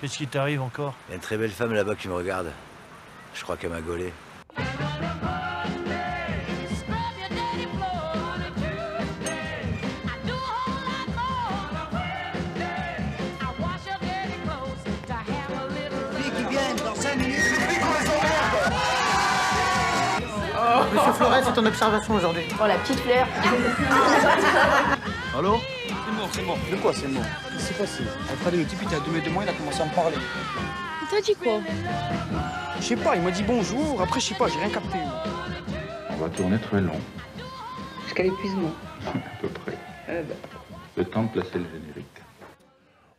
Qu'est-ce qui t'arrive encore? Il y a une très belle femme là-bas qui me regarde. Je crois qu'elle m'a gaulé. Monsieur Flores, c'est en observation aujourd'hui. Oh, la petite fleur. Allô? C'est mort, c'est mort. De quoi c'est mort? C'est facile. Elle fallait nous tipier à 2 mètres de moi, il a commencé à me parler. Il t'a dit quoi? Je sais pas, il m'a dit bonjour, après je sais pas, j'ai rien capté. On va tourner très long. Jusqu'à l'épuisement. À peu près. Le temps de placer le générique.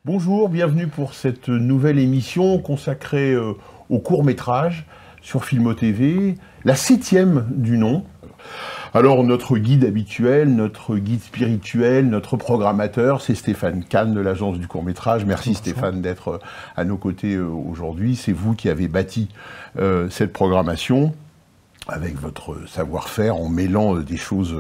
Bonjour, bienvenue pour cette nouvelle émission consacrée au court-métrage sur Filmo TV, la 7e du nom. Alors notre guide habituel, notre guide spirituel, notre programmateur, c'est Stéphane Kahn de l'agence du court-métrage. Merci Stéphane d'être à nos côtés aujourd'hui. C'est vous qui avez bâti cette programmation avec votre savoir-faire en mêlant des choses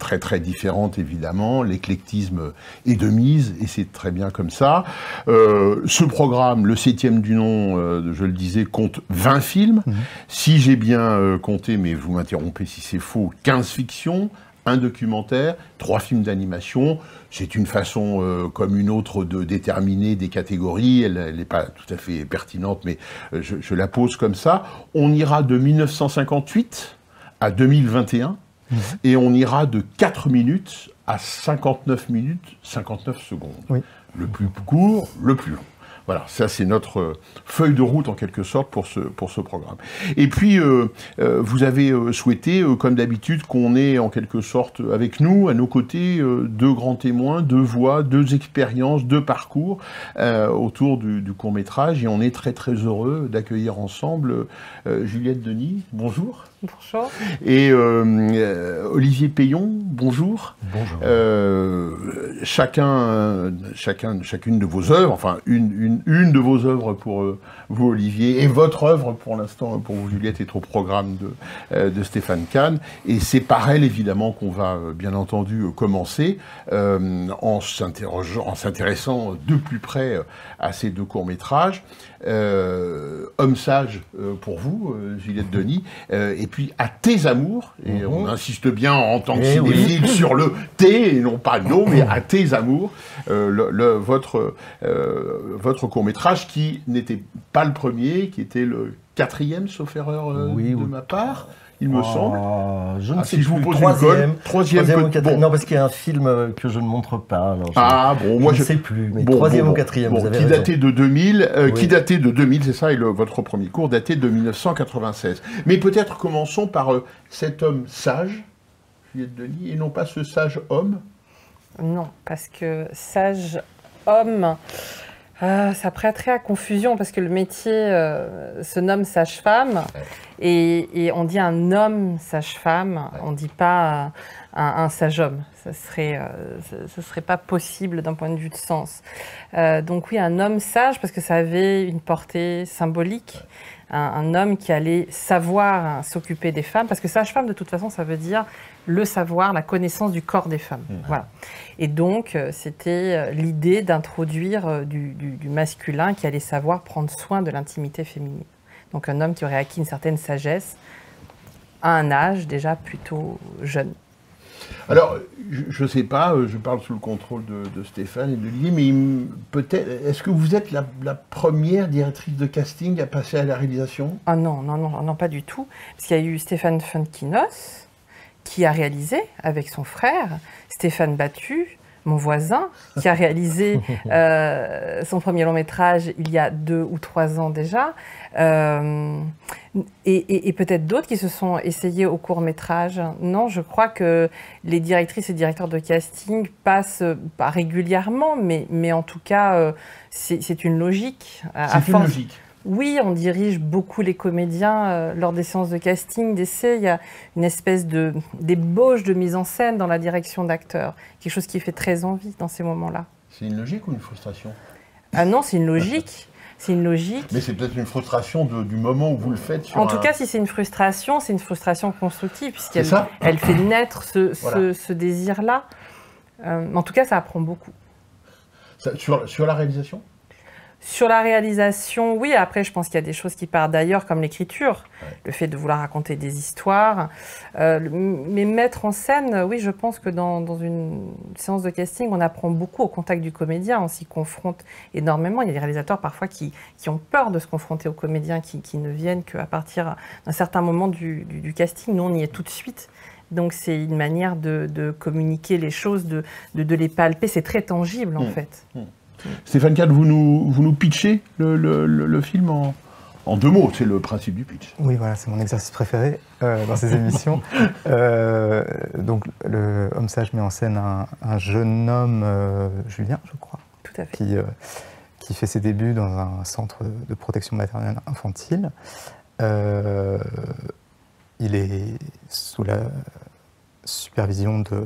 très très différentes évidemment, l'éclectisme est de mise et c'est très bien comme ça. Ce programme, le 7e du nom, je le disais, compte 20 films, si j'ai bien compté, mais vous m'interrompez si c'est faux, 15 fictions, un documentaire, 3 films d'animation. C'est une façon comme une autre de déterminer des catégories, elle n'est pas tout à fait pertinente, mais je la pose comme ça. On ira de 1958 à 2021, et on ira de 4 minutes à 59 minutes, 59 secondes. Oui. Le plus court, le plus long. Voilà, ça c'est notre feuille de route en quelque sorte pour ce programme. Et puis vous avez souhaité, comme d'habitude, qu'on ait en quelque sorte avec nous, à nos côtés, deux grands témoins, deux voix, deux expériences, deux parcours autour du court-métrage. Et on est très très heureux d'accueillir ensemble Juliette Denis, bonjour. Bonjour. Et Olivier Peyon, bonjour. Bonjour. Chacune de vos œuvres, enfin une de vos œuvres pour vous Olivier, et votre œuvre pour l'instant pour vous Juliette est au programme de Stéphane Kahn, et c'est par elle évidemment qu'on va bien entendu commencer en s'intéressant de plus près à ces deux courts-métrages. Homme sage pour vous, Juliette Denis, et puis À tes amours, et on insiste bien en tant que cinéphile sur le T, et non pas non, mais À tes amours, votre court-métrage qui n'était pas le premier, qui était le 4e, sauf erreur de ma part. Il me semble. Je ne sais si plus. Je vous pose troisième ou quatrième. Bon. Non, parce qu'il y a un film que je ne montre pas. Alors je ne sais plus. Mais troisième ou quatrième, vous avez raison. Qui datait de 2000, c'est ça, et votre premier cours datait de 1996. Mais peut-être commençons par cet homme sage, Juliette Denis, et non pas ce sage homme. Non, parce que sage homme, ça prêterait à confusion, parce que le métier se nomme sage-femme, et on dit un homme sage-femme, on ne dit pas un sage homme. Ce serait pas possible d'un point de vue de sens. Donc oui, un homme sage, parce que ça avait une portée symbolique, un homme qui allait savoir s'occuper des femmes, parce que sage-femme, de toute façon, ça veut dire le savoir, la connaissance du corps des femmes. Voilà. Et donc, c'était l'idée d'introduire du masculin qui allait savoir prendre soin de l'intimité féminine. Donc un homme qui aurait acquis une certaine sagesse à un âge déjà plutôt jeune. Alors, je ne sais pas, je parle sous le contrôle de Stéphane et de Lily, mais peut-être, est-ce que vous êtes la première directrice de casting à passer à la réalisation? Ah non, pas du tout. Parce qu'il y a eu Stéphane Funkinos, qui a réalisé avec son frère, Stéphane Battu, mon voisin, qui a réalisé son premier long métrage il y a 2 ou 3 ans déjà, et peut-être d'autres qui se sont essayés au court métrage. Non, je crois que les directrices et directeurs de casting passent, pas régulièrement, mais en tout cas, c'est une logique. C'est une logique. Oui, on dirige beaucoup les comédiens lors des séances de casting, d'essais. Il y a une espèce d'ébauche de mise en scène dans la direction d'acteurs. Quelque chose qui fait très envie dans ces moments-là. C'est une logique ou une frustration? Ah non, c'est une logique. C'est une logique. Mais c'est peut-être une frustration du moment où vous le faites. En tout cas, si c'est une frustration constructive, puisqu'elle fait naître ce désir-là. En tout cas, ça apprend beaucoup. Sur la réalisation ? Sur la réalisation, oui, après, je pense qu'il y a des choses qui partent d'ailleurs, comme l'écriture, le fait de vouloir raconter des histoires. Mais mettre en scène, oui, je pense que dans une séance de casting, on apprend beaucoup au contact du comédien, on s'y confronte énormément. Il y a des réalisateurs parfois qui ont peur de se confronter aux comédiens, qui ne viennent qu'à partir d'un certain moment du casting. Nous, on y est tout de suite. Donc, c'est une manière de communiquer les choses, de les palper. C'est très tangible, en fait. Stéphane Kahn, vous nous pitchez le film en deux mots, c'est le principe du pitch. Oui, voilà, c'est mon exercice préféré dans ces émissions. Donc, le Homme sage met en scène un jeune homme, Julien, je crois. Tout à fait. Qui fait ses débuts dans un centre de protection maternelle infantile. Il est sous la supervision de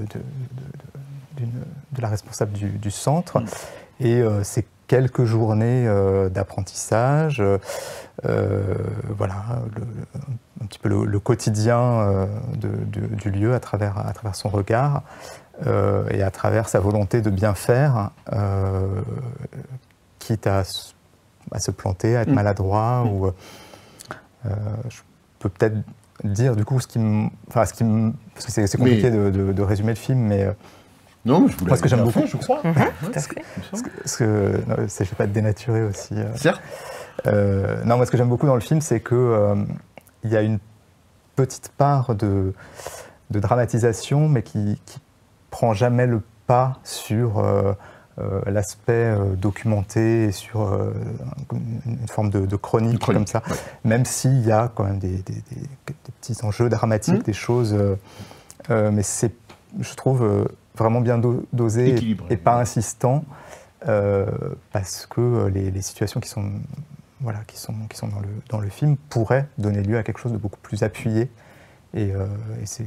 la responsable du centre. Et ces quelques journées d'apprentissage, voilà, un petit peu le quotidien du lieu à travers son regard et à travers sa volonté de bien faire, quitte à se planter, à être maladroit. Ou, je peux peut-être dire du coup ce qui parce que c'est compliqué de résumer le film, mais... Non, mais je voulais. Parce que j'aime beaucoup, je crois. Parce que je vais pas te dénaturer aussi. Certes. Non, moi, ce que j'aime beaucoup dans le film, c'est que il y a une petite part de dramatisation, mais qui prend jamais le pas sur l'aspect documenté et sur une forme de chronique comme ça. Ouais. Même s'il y a quand même des petits enjeux dramatiques, des choses, mais c'est, je trouve, vraiment bien dosé et pas insistant, parce que les situations qui sont, voilà, qui sont dans le film pourraient donner lieu à quelque chose de beaucoup plus appuyé. Et c'est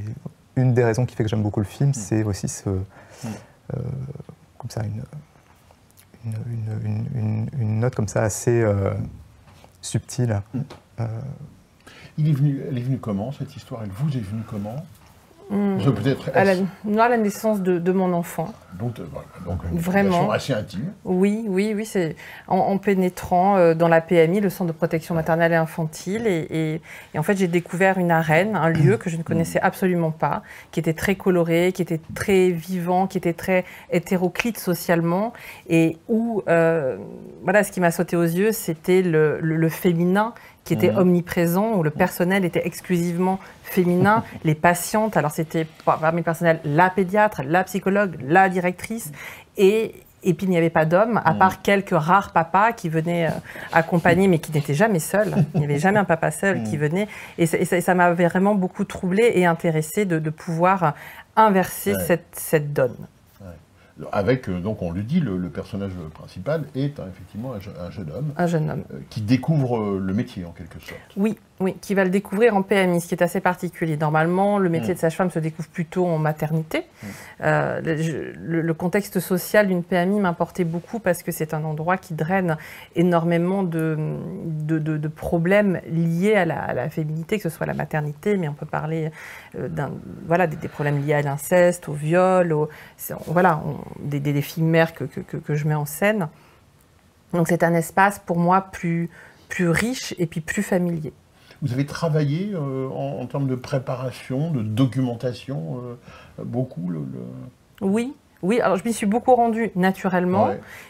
une des raisons qui fait que j'aime beaucoup le film, c'est aussi comme ça, une note comme ça assez subtile. Elle est venue comment, cette histoire? Elle vous est venue comment? À la naissance de mon enfant. Donc une relation assez intime. Oui, c'est en pénétrant dans la PMI, le centre de protection maternelle et infantile, et en fait j'ai découvert une arène, un lieu que je ne connaissais absolument pas, qui était très coloré, qui était très vivant, qui était très hétéroclite socialement, et où voilà, ce qui m'a sauté aux yeux, c'était le féminin qui était omniprésent, où le personnel était exclusivement féminin, les patientes, alors c'était parmi le personnel la pédiatre, la psychologue, la directrice, et puis il n'y avait pas d'hommes, à part quelques rares papas qui venaient accompagner, mais qui n'étaient jamais seuls, il n'y avait jamais un papa seul qui venait, et ça m'avait vraiment beaucoup troublée et intéressée de pouvoir inverser cette donne. Avec, donc on le dit, le personnage principal est effectivement un jeune homme. Un jeune homme. Qui découvre le métier, en quelque sorte. Oui, qui va le découvrir en PMI, ce qui est assez particulier. Normalement, le métier de sage-femme se découvre plutôt en maternité. Le contexte social d'une PMI m'importait beaucoup parce que c'est un endroit qui draine énormément de problèmes liés à la féminité, que ce soit la maternité, mais on peut parler voilà, des problèmes liés à l'inceste, au viol, voilà, des filles mères que je mets en scène. Donc c'est un espace pour moi plus riche et puis plus familier. Vous avez travaillé en termes de préparation, de documentation, beaucoup Oui, alors je m'y suis beaucoup rendue naturellement,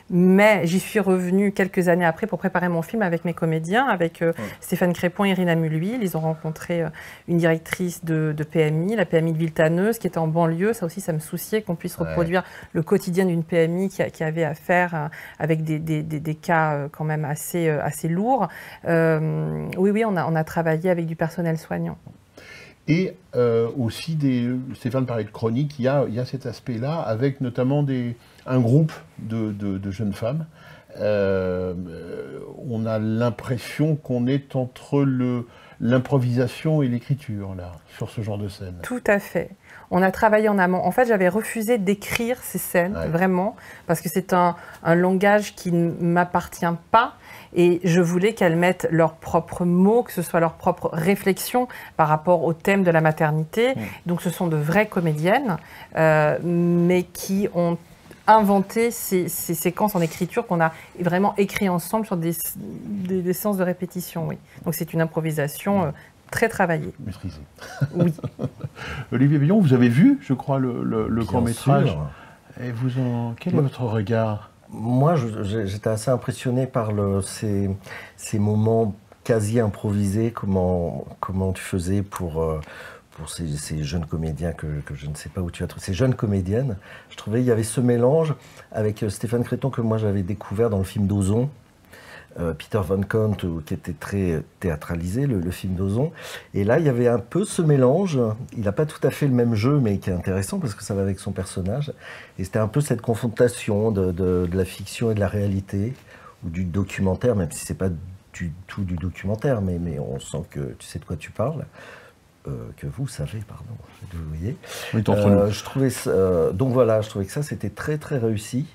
mais j'y suis revenue quelques années après pour préparer mon film avec mes comédiens, avec Stéphane Crépon et Irina Mulhuil. Ils ont rencontré une directrice de PMI, la PMI de Villetaneuse, qui était en banlieue. Ça aussi, ça me souciait qu'on puisse reproduire le quotidien d'une PMI qui avait affaire avec des cas quand même assez lourds. Oui, on a travaillé avec du personnel soignant. Et aussi, Stéphane parlait de chronique, il y a cet aspect-là, avec notamment un groupe de jeunes femmes. On a l'impression qu'on est entre l'improvisation et l'écriture, là, sur ce genre de scène. Tout à fait. On a travaillé en amont. En fait, j'avais refusé d'écrire ces scènes, vraiment, parce que c'est un langage qui ne m'appartient pas. Et je voulais qu'elles mettent leurs propres mots, que ce soit leurs propres réflexions par rapport au thème de la maternité. Donc ce sont de vraies comédiennes, mais qui ont inventé ces séquences en écriture qu'on a vraiment écrites ensemble sur des séances de répétition, oui. Donc c'est une improvisation très travaillée. Maîtrisée. Oui. Olivier Peyon, vous avez vu, je crois, le court-métrage. Et vous en... Quel est votre regard? Moi, j'étais assez impressionné par ces moments quasi improvisés, comment tu faisais pour ces jeunes comédiens que je ne sais pas où tu as trouvé, ces jeunes comédiennes. Je trouvais qu'il y avait ce mélange avec Stéphane Crépon que moi j'avais découvert dans le film d'Ozon, Peter von Kant, qui était très théâtralisé, le film d'Ozon. Et là, il y avait un peu ce mélange. Il n'a pas tout à fait le même jeu, mais qui est intéressant parce que ça va avec son personnage. Et c'était un peu cette confrontation de la fiction et de la réalité, ou du documentaire, même si ce n'est pas du tout du documentaire, mais on sent que tu sais de quoi tu parles. Que vous savez, pardon, vous voyez. Oui, je trouvais ça, donc voilà, je trouvais que ça, c'était très très réussi.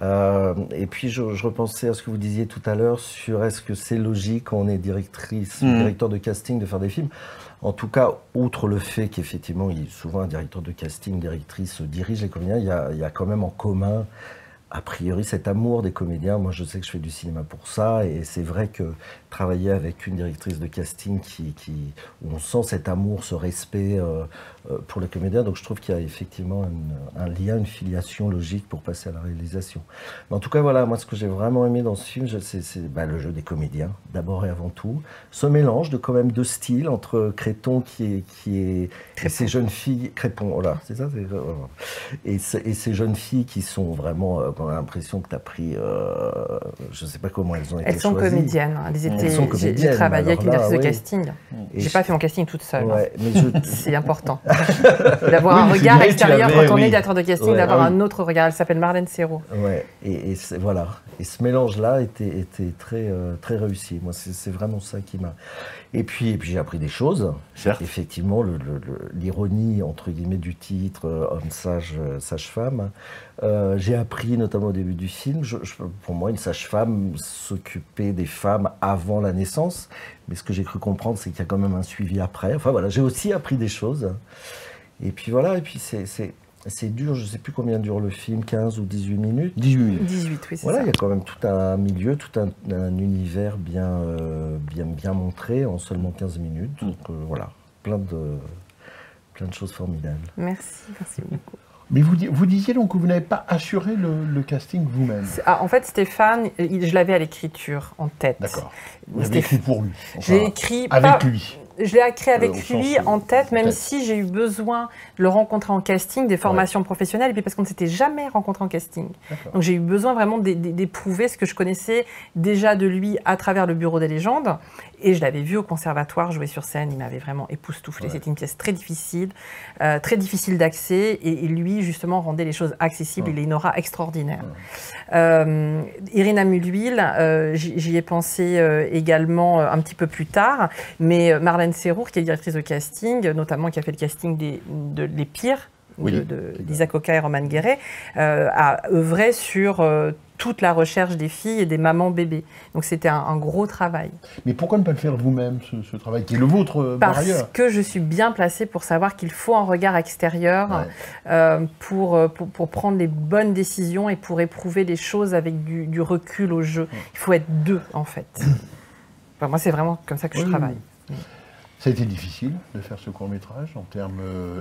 Et puis je repensais à ce que vous disiez tout à l'heure sur est-ce que c'est logique quand on est directrice, directeur de casting, de faire des films. En tout cas, outre le fait qu'effectivement, souvent un directeur de casting, directrice dirige les comédiens, il y a quand même en commun, a priori, cet amour des comédiens. Moi, je sais que je fais du cinéma pour ça, et c'est vrai que travailler avec une directrice de casting où on sent cet amour, ce respect pour les comédiens, donc je trouve qu'il y a effectivement un lien, une filiation logique pour passer à la réalisation. Mais en tout cas, voilà, moi, ce que j'ai vraiment aimé dans ce film, c'est le jeu des comédiens, d'abord et avant tout. Ce mélange de quand même deux styles entre Crépon et ces jeunes filles... Crépon, voilà, c'est ça, et ces jeunes filles qui sont vraiment... on a l'impression que tu as pris... je ne sais pas comment elles ont été choisies. Elles sont comédiennes. J'ai travaillé avec une directrice de casting. Je n'ai pas fait mon casting toute seule. Ouais, c'est important. D'avoir un regard extérieur quand on est directeur de casting, d'avoir un autre regard. Elle s'appelle Marlène Serrault. Ouais. Et voilà. Et ce mélange-là était très, très réussi. Moi, c'est vraiment ça qui m'a... Et puis j'ai appris des choses. Certes. Effectivement, l'ironie, entre guillemets, du titre « Homme sage, sage-femme », j'ai appris, notamment au début du film, pour moi, une sage-femme s'occupait des femmes avant la naissance. Mais ce que j'ai cru comprendre, c'est qu'il y a quand même un suivi après. Enfin voilà, j'ai aussi appris des choses. Et puis voilà, et puis c'est dur, je ne sais plus combien dure le film, 15 ou 18 minutes. 18. 18, oui, c'est voilà, ça. Il y a quand même tout un milieu, tout un univers bien montré en seulement 15 minutes. Donc voilà, plein de choses formidables. Merci beaucoup. Mais vous disiez donc que vous n'avez pas assuré le casting vous-même. Ah, en fait, Stéphane, je l'avais à l'écriture, en tête. D'accord. Vous l'avez écrit pour lui. Enfin, j'ai écrit avec lui. Je l'ai écrit avec lui en tête, même si j'ai eu besoin de le rencontrer en casting, des formations professionnelles, et puis parce qu'on ne s'était jamais rencontré en casting. Donc j'ai eu besoin vraiment d'éprouver ce que je connaissais déjà de lui à travers le bureau des légendes. Et je l'avais vu au conservatoire jouer sur scène, il m'avait vraiment époustouflé. Ouais. C'était une pièce très difficile d'accès, et lui justement rendait les choses accessibles. Il a une aura extraordinaire. Ouais. Irina Mulhuil, j'y ai pensé également un petit peu plus tard, mais Marlène Serrault, qui est directrice de casting, notamment qui a fait le casting des Pires, d'Isa Coca et Romane Guéret, a œuvré sur toute la recherche des filles et des mamans bébés. Donc c'était un gros travail. Mais pourquoi ne pas le faire vous-même, ce travail qui est le vôtre par ailleurs? Parce que je suis bien placée pour savoir qu'il faut un regard extérieur pour prendre les bonnes décisions et pour éprouver les choses avec du recul au jeu. Il faut être deux, en fait. Enfin, moi, c'est vraiment comme ça que je travaille. Ça a été difficile de faire ce court-métrage en termes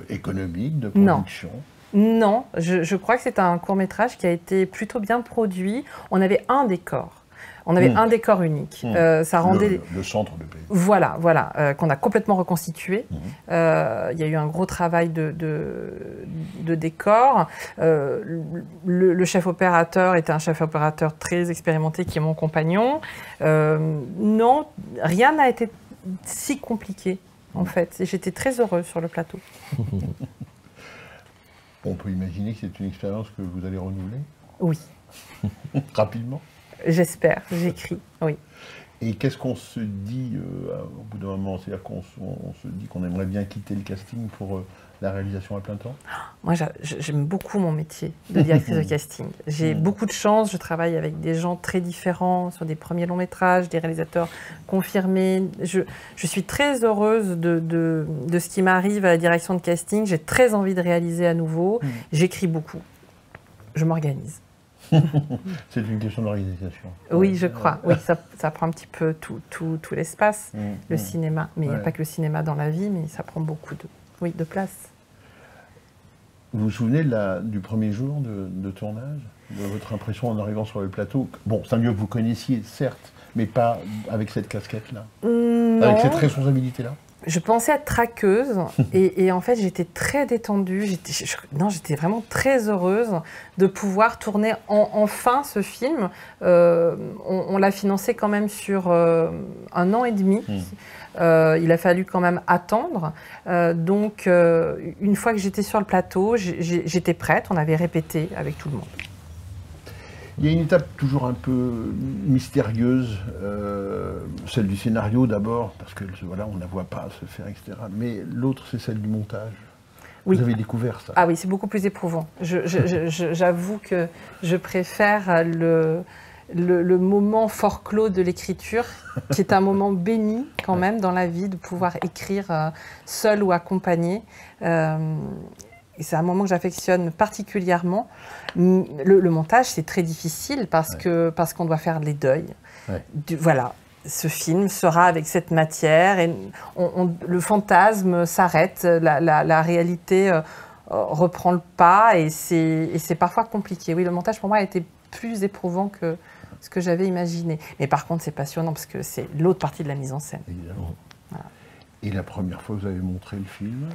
économiques, de production? Non, je crois que c'est un court-métrage qui a été plutôt bien produit. On avait un décor. On avait un décor unique. Ça rendait le centre de pays. Voilà, qu'on a complètement reconstitué. Il y a eu un gros travail de décor. Le chef opérateur était un chef opérateur très expérimenté qui est mon compagnon. Non, rien n'a été si compliqué, en fait. Et j'étais très heureuse sur le plateau. On peut imaginer que c'est une expérience que vous allez renouveler? Oui. Rapidement? J'espère, j'écris, oui. Et qu'est-ce qu'on se dit au bout d'un moment? C'est-à-dire qu'on se dit qu'on aimerait bien quitter le casting pour la réalisation à plein temps? Moi, j'aime beaucoup mon métier de directrice de casting. J'ai beaucoup de chance, je travaille avec des gens très différents sur des premiers longs métrages, des réalisateurs confirmés. Je suis très heureuse de ce qui m'arrive à la direction de casting. J'ai très envie de réaliser à nouveau. J'écris beaucoup. je m'organise. C'est une question d'organisation. Oui, je crois. Oui, ça prend un petit peu tout l'espace, le cinéma. Mais il n'y a pas que le cinéma dans la vie, mais ça prend beaucoup de place. Vous vous souvenez du premier jour de tournage, de votre impression en arrivant sur le plateau? Bon, c'est un lieu que vous connaissiez, certes, mais pas avec cette casquette-là, avec cette responsabilité-là. Je pensais être traqueuse et en fait j'étais très détendue, j'étais vraiment très heureuse de pouvoir tourner enfin ce film. On l'a financé quand même sur un an et demi, il a fallu quand même attendre. Donc une fois que j'étais sur le plateau, j'étais prête, on avait répété avec tout le monde. Il y a une étape toujours un peu mystérieuse, celle du scénario d'abord, parce que voilà, on ne la voit pas se faire, etc. Mais l'autre, c'est celle du montage. Oui. Vous avez découvert ça. Ah oui, c'est beaucoup plus éprouvant. J'avoue que je préfère le moment fort clos de l'écriture, qui est un moment béni quand même dans la vie, de pouvoir écrire seul ou accompagné. Et c'est un moment que j'affectionne particulièrement. Le montage, c'est très difficile parce qu'on doit faire les deuils. Ouais. Voilà, ce film sera avec cette matière. Et le fantasme s'arrête, la réalité reprend le pas et c'est parfois compliqué. Oui, le montage pour moi a été plus éprouvant que ce que j'avais imaginé. Mais par contre, c'est passionnant parce que c'est l'autre partie de la mise en scène. Évidemment. Voilà. Et la première fois que vous avez montré le film ?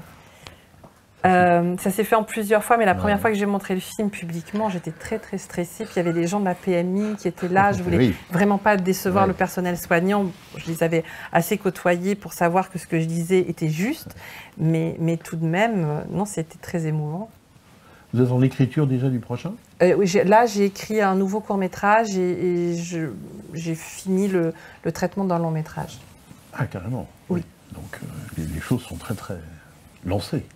Ça s'est fait en plusieurs fois, mais la première fois que j'ai montré le film publiquement, j'étais très très stressée. Puis il y avait les gens de la PMI qui étaient là. Je voulais vraiment pas décevoir le personnel soignant. Je les avais assez côtoyés pour savoir que ce que je disais était juste. Mais tout de même, non, c'était très émouvant. Vous êtes en écriture déjà du prochain ? Oui, là j'ai écrit un nouveau court-métrage et j'ai fini le traitement d'un long-métrage. Ah, carrément. Oui. Donc les choses sont très très lancées.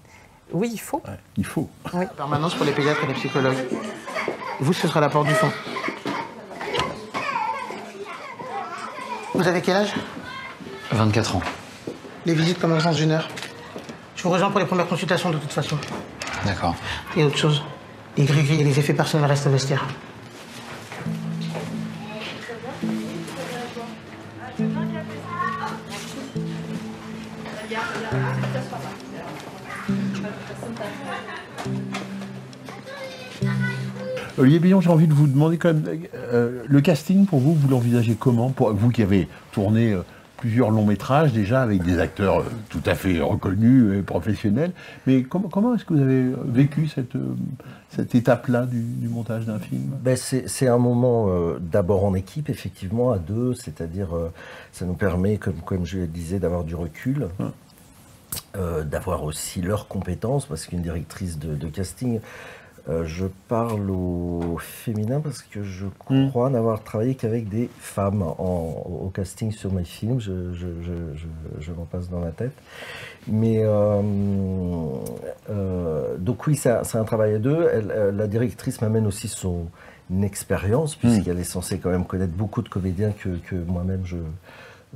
Oui, il faut. Ouais, il faut. Oui. Permanence pour les pédiatres et les psychologues. Vous, ce sera la porte du fond. Vous avez quel âge ? 24 ans. Les visites commencent dans une heure. Je vous rejoins pour les premières consultations de toute façon. D'accord. Et autre chose, les gris-gris et les effets personnels restent au vestiaire. Olivier Peyon, j'ai envie de vous demander quand même, le casting pour vous, vous l'envisagez comment? Pour vous qui avez tourné plusieurs longs métrages déjà avec des acteurs tout à fait reconnus et professionnels, mais comment est-ce que vous avez vécu cette étape-là du montage d'un film? Ben c'est un moment d'abord en équipe, effectivement, à deux, c'est-à-dire ça nous permet, comme je le disais, d'avoir du recul. D'avoir aussi leurs compétences, parce qu'une directrice de casting, je parle au féminin parce que je crois n'avoir travaillé qu'avec des femmes au casting sur mes films, je m'en passe dans la tête. Mais donc oui, c'est un travail à deux. La directrice m'amène aussi son expérience, puisqu'elle est censée quand même connaître beaucoup de comédiens que moi-même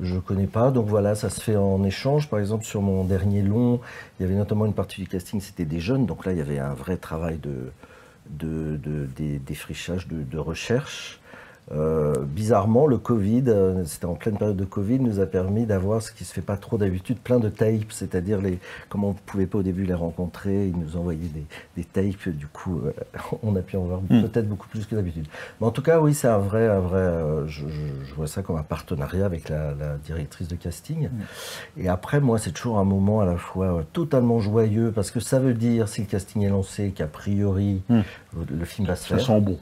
je connais pas, donc voilà, ça se fait en échange. Par exemple, sur mon dernier long, il y avait notamment une partie du casting, c'était des jeunes, donc là, il y avait un vrai travail de défrichage, de recherche. Bizarrement, le Covid, c'était en pleine période de Covid, nous a permis d'avoir ce qui se fait pas trop d'habitude, plein de tapes, c'est-à-dire comment on pouvait pas au début les rencontrer, ils nous envoyaient des tapes, du coup on a pu en voir peut-être beaucoup plus que d'habitude. Mais en tout cas oui, c'est un vrai je vois ça comme un partenariat avec la directrice de casting. Et après moi c'est toujours un moment à la fois totalement joyeux, parce que ça veut dire, si le casting est lancé, qu'a priori le film va se faire. Ça sent bon.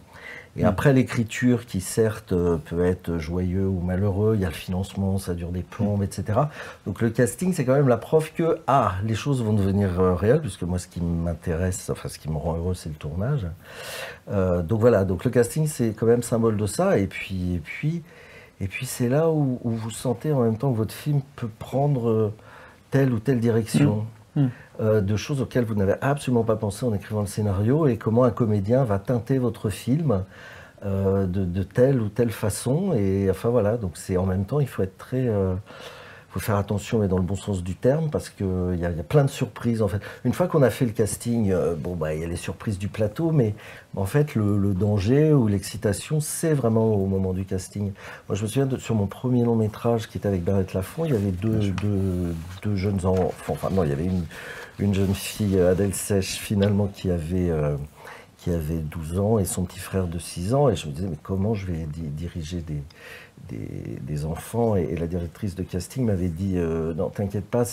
Et après l'écriture, qui certes peut être joyeux ou malheureux, il y a le financement, ça dure des plombes, etc. Donc le casting, c'est quand même la preuve que les choses vont devenir réelles, puisque moi, ce qui m'intéresse, enfin ce qui me rend heureux, c'est le tournage. Donc voilà, donc le casting, c'est quand même symbole de ça. Et puis c'est là où vous sentez en même temps que votre film peut prendre telle ou telle direction. De choses auxquelles vous n'avez absolument pas pensé en écrivant le scénario, et comment un comédien va teinter votre film de telle ou telle façon. Et enfin voilà, donc c'est en même temps, il faut être très faut faire attention, mais dans le bon sens du terme, parce qu'il y a plein de surprises. En fait, une fois qu'on a fait le casting, bon, bah, y a les surprises du plateau, mais en fait, le danger ou l'excitation, c'est vraiment au moment du casting. Moi, je me souviens, sur mon premier long métrage qui était avec Bernadette Lafont, il y avait deux jeunes enfants. Enfin, non, il y avait une jeune fille, Adèle Sèche, finalement, qui avait 12 ans et son petit frère de 6 ans. Et je me disais, mais comment je vais diriger des enfants, et la directrice de casting m'avait dit non, t'inquiète pas,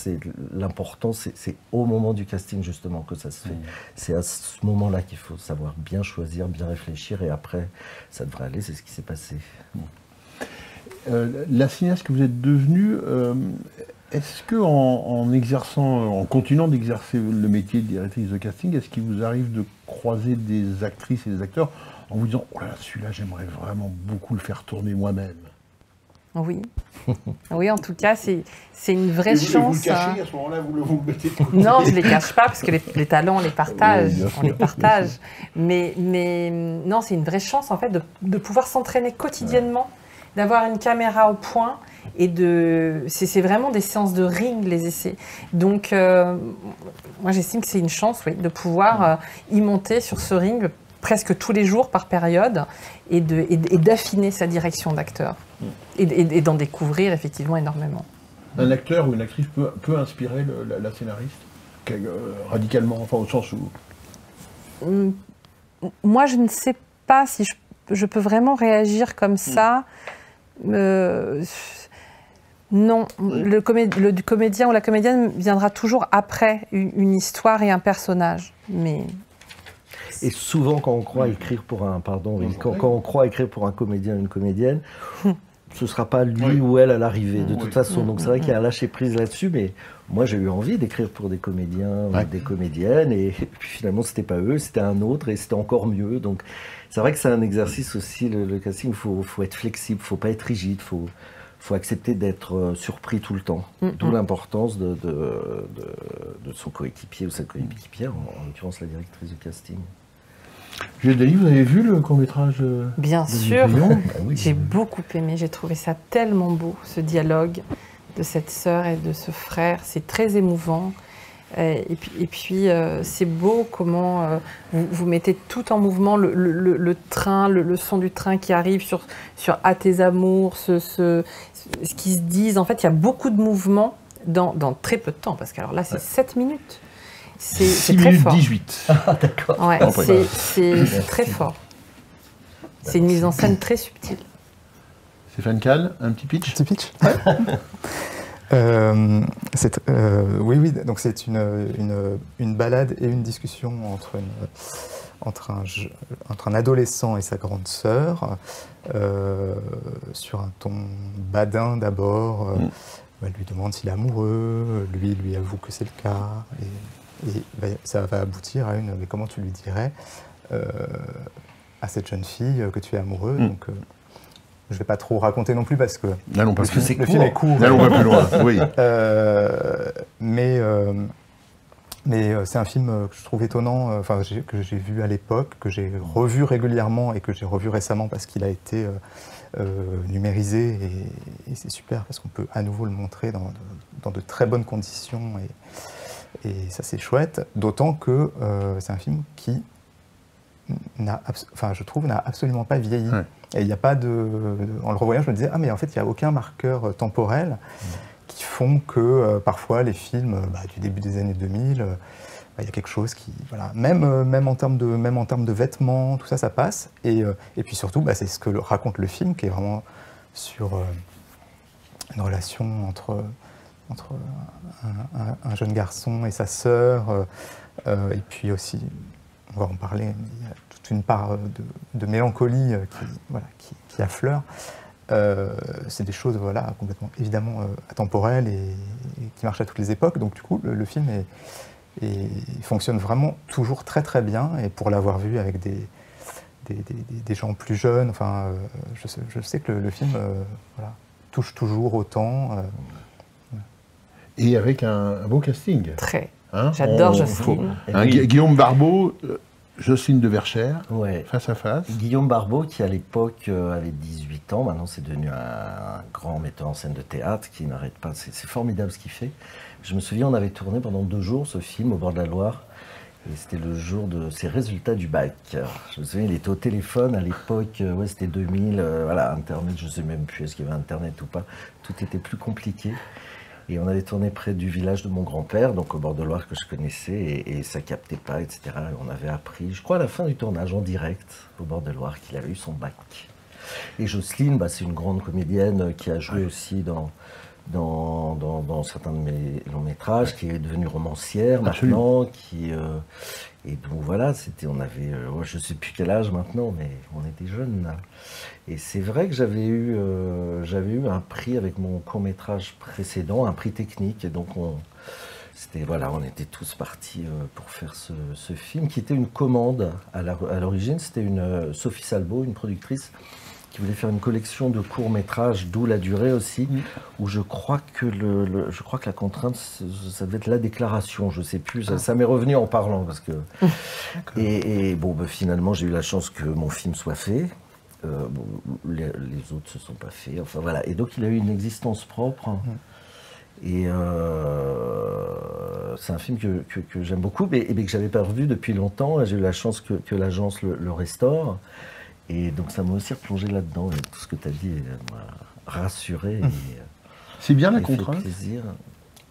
l'important c'est au moment du casting justement que ça se fait. C'est à ce moment-là qu'il faut savoir bien choisir, bien réfléchir, et après ça devrait aller. C'est ce qui s'est passé. La cinéaste que vous êtes devenue, est-ce que en continuant d'exercer le métier de directrice de casting, est-ce qu'il vous arrive de croiser des actrices et des acteurs en vous disant, oh là, celui-là j'aimerais vraiment beaucoup le faire tourner moi-même? Oui. Oui, en tout cas, c'est une vraie chance. Vous le cachez, à ce moment-là, vous le mettez de côté. Non, je ne les cache pas, parce que les talents, on les partage. Oui, on les partage. Mais non, c'est une vraie chance, en fait, de pouvoir s'entraîner quotidiennement, ouais, d'avoir une caméra au point. Et c'est vraiment des séances de ring, les essais. Donc, moi, j'estime que c'est une chance, oui, de pouvoir y monter sur ce ring presque tous les jours par période, et d'affiner sa direction d'acteur, et d'en découvrir effectivement énormément. Un acteur ou une actrice peut inspirer la scénariste radicalement, enfin au sens où... Moi, je ne sais pas si je peux vraiment réagir comme ça. Non, le comédien ou la comédienne viendra toujours après une histoire et un personnage, mais... Et souvent, quand on croit écrire pour un, pardon, quand on croit écrire pour un comédien ou une comédienne, ce ne sera pas lui, oui, ou elle à l'arrivée, de toute, oui, façon. Donc c'est vrai qu'il y a un lâcher-prise là-dessus, mais moi j'ai eu envie d'écrire pour des comédiens, ouais, ou des comédiennes, et puis finalement c'était pas eux, c'était un autre, et c'était encore mieux. Donc c'est vrai que c'est un exercice aussi, le casting. Il faut être flexible, il ne faut pas être rigide, il faut accepter d'être surpris tout le temps. D'où l'importance de son coéquipier ou sa coéquipière, en l'occurrence la directrice de casting. Juliette Denis, vous avez vu le court-métrage? Bien sûr, j'ai beaucoup aimé, j'ai trouvé ça tellement beau, ce dialogue de cette sœur et de ce frère, c'est très émouvant. Et puis c'est beau comment vous mettez tout en mouvement, le train, le son du train qui arrive sur À tes amours, ce qu'ils se disent. En fait, il y a beaucoup de mouvements dans très peu de temps, parce que alors là, c'est, ouais, 7 minutes. C'est très fort. 18. Ah, d'accord. Ouais, c'est très fort. C'est une mise en scène très subtile. Stéphane Kahn, un petit pitch. Un petit pitch. Ouais. Oui, donc c'est une balade et une discussion entre un adolescent et sa grande sœur, sur un ton badin d'abord. Elle lui demande s'il est amoureux, lui lui avoue que c'est le cas, et ça va aboutir à une, mais comment tu lui dirais à cette jeune fille que tu es amoureux, donc je ne vais pas trop raconter non plus, parce que le film est court. N'allons pas plus loin, oui. Mais c'est un film que je trouve étonnant, enfin, que j'ai vu à l'époque, que j'ai revu régulièrement et que j'ai revu récemment, parce qu'il a été numérisé, et c'est super parce qu'on peut à nouveau le montrer dans de très bonnes conditions, et ça c'est chouette, d'autant que c'est un film qui, je trouve, n'a absolument pas vieilli. Ouais. Et il n'y a pas de... En le revoyant, je me disais, ah mais en fait, il n'y a aucun marqueur temporel qui font que parfois les films du début des années 2000, il y a quelque chose qui... Voilà, même en termes de vêtements, tout ça, ça passe. Et puis surtout, c'est ce que raconte le film, qui est vraiment sur une relation entre un jeune garçon et sa sœur, et puis aussi, on va en parler, mais il y a toute une part de mélancolie qui affleure. C'est des choses complètement, évidemment, atemporelles, et qui marchent à toutes les époques. Donc du coup, le film fonctionne vraiment toujours très très bien, et pour l'avoir vu avec des gens plus jeunes, enfin, je sais que le film touche toujours autant. Et avec un beau casting. J'adore ce film. Guillaume Barbeau, Jocelyne de Verchères, ouais. Face à face. Guillaume Barbeau, qui à l'époque avait 18 ans, maintenant c'est devenu un grand metteur en scène de théâtre qui n'arrête pas, c'est formidable ce qu'il fait. Je me souviens, on avait tourné pendant 2 jours ce film au bord de la Loire, et c'était le jour de ses résultats du bac. Je me souviens, il était au téléphone à l'époque, ouais, c'était 2000, voilà, Internet, je ne sais même plus, est-ce qu'il y avait Internet ou pas, tout était plus compliqué. Et on allait tourner près du village de mon grand-père, donc au bord de Loire que je connaissais, et ça captait pas, etc. Et on avait appris, je crois à la fin du tournage, en direct, au bord de Loire, qu'il avait eu son bac. Et Jocelyne, bah, c'est une grande comédienne qui a joué aussi dans certains de mes longs-métrages, qui est devenue romancière maintenant, qui... et donc voilà, c'était, on avait, je ne sais plus quel âge maintenant, mais on était jeunes. Là. Et c'est vrai que j'avais eu un prix avec mon court-métrage précédent, un prix technique. Et donc on était tous partis pour faire ce film, qui était une commande à l'origine. C'était Sophie Salbo, une productrice, qui voulait faire une collection de courts-métrages, d'où la durée aussi, où je crois que la contrainte, ça devait être la déclaration, je sais plus, ça m'est revenu en parlant, parce que... et bon, bah, finalement, j'ai eu la chance que mon film soit fait, bon, les autres se sont pas faits, enfin voilà, et donc il a eu une existence propre, et c'est un film que j'aime beaucoup, mais que j'avais pas revu depuis longtemps, j'ai eu la chance que l'agence le restaure. Et donc ça m'a aussi replongé là-dedans, et tout ce que tu as dit m'a rassuré. C'est bien la contrainte.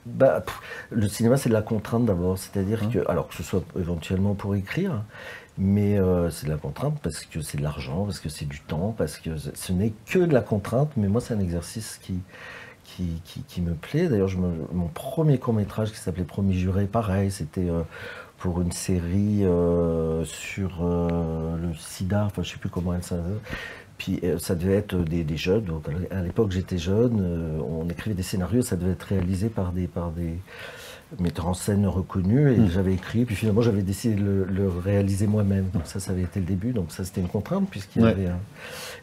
Bah, le cinéma, c'est de la contrainte d'abord, c'est-à-dire que, alors que ce soit éventuellement pour écrire, mais c'est de la contrainte parce que c'est de l'argent, parce que c'est du temps, parce que ce n'est que de la contrainte, mais moi c'est un exercice qui me plaît. D'ailleurs, mon premier court-métrage qui s'appelait Promis Juré, pareil, c'était... pour une série sur le sida, enfin je sais plus comment elle s'appelle. Puis ça devait être des jeunes, donc à l'époque j'étais jeune, on écrivait des scénarios, ça devait être réalisé par des metteurs en scène reconnus, et j'avais écrit, puis finalement j'avais décidé de le réaliser moi-même, donc ça avait été le début, donc ça c'était une contrainte, puisqu'il y avait un...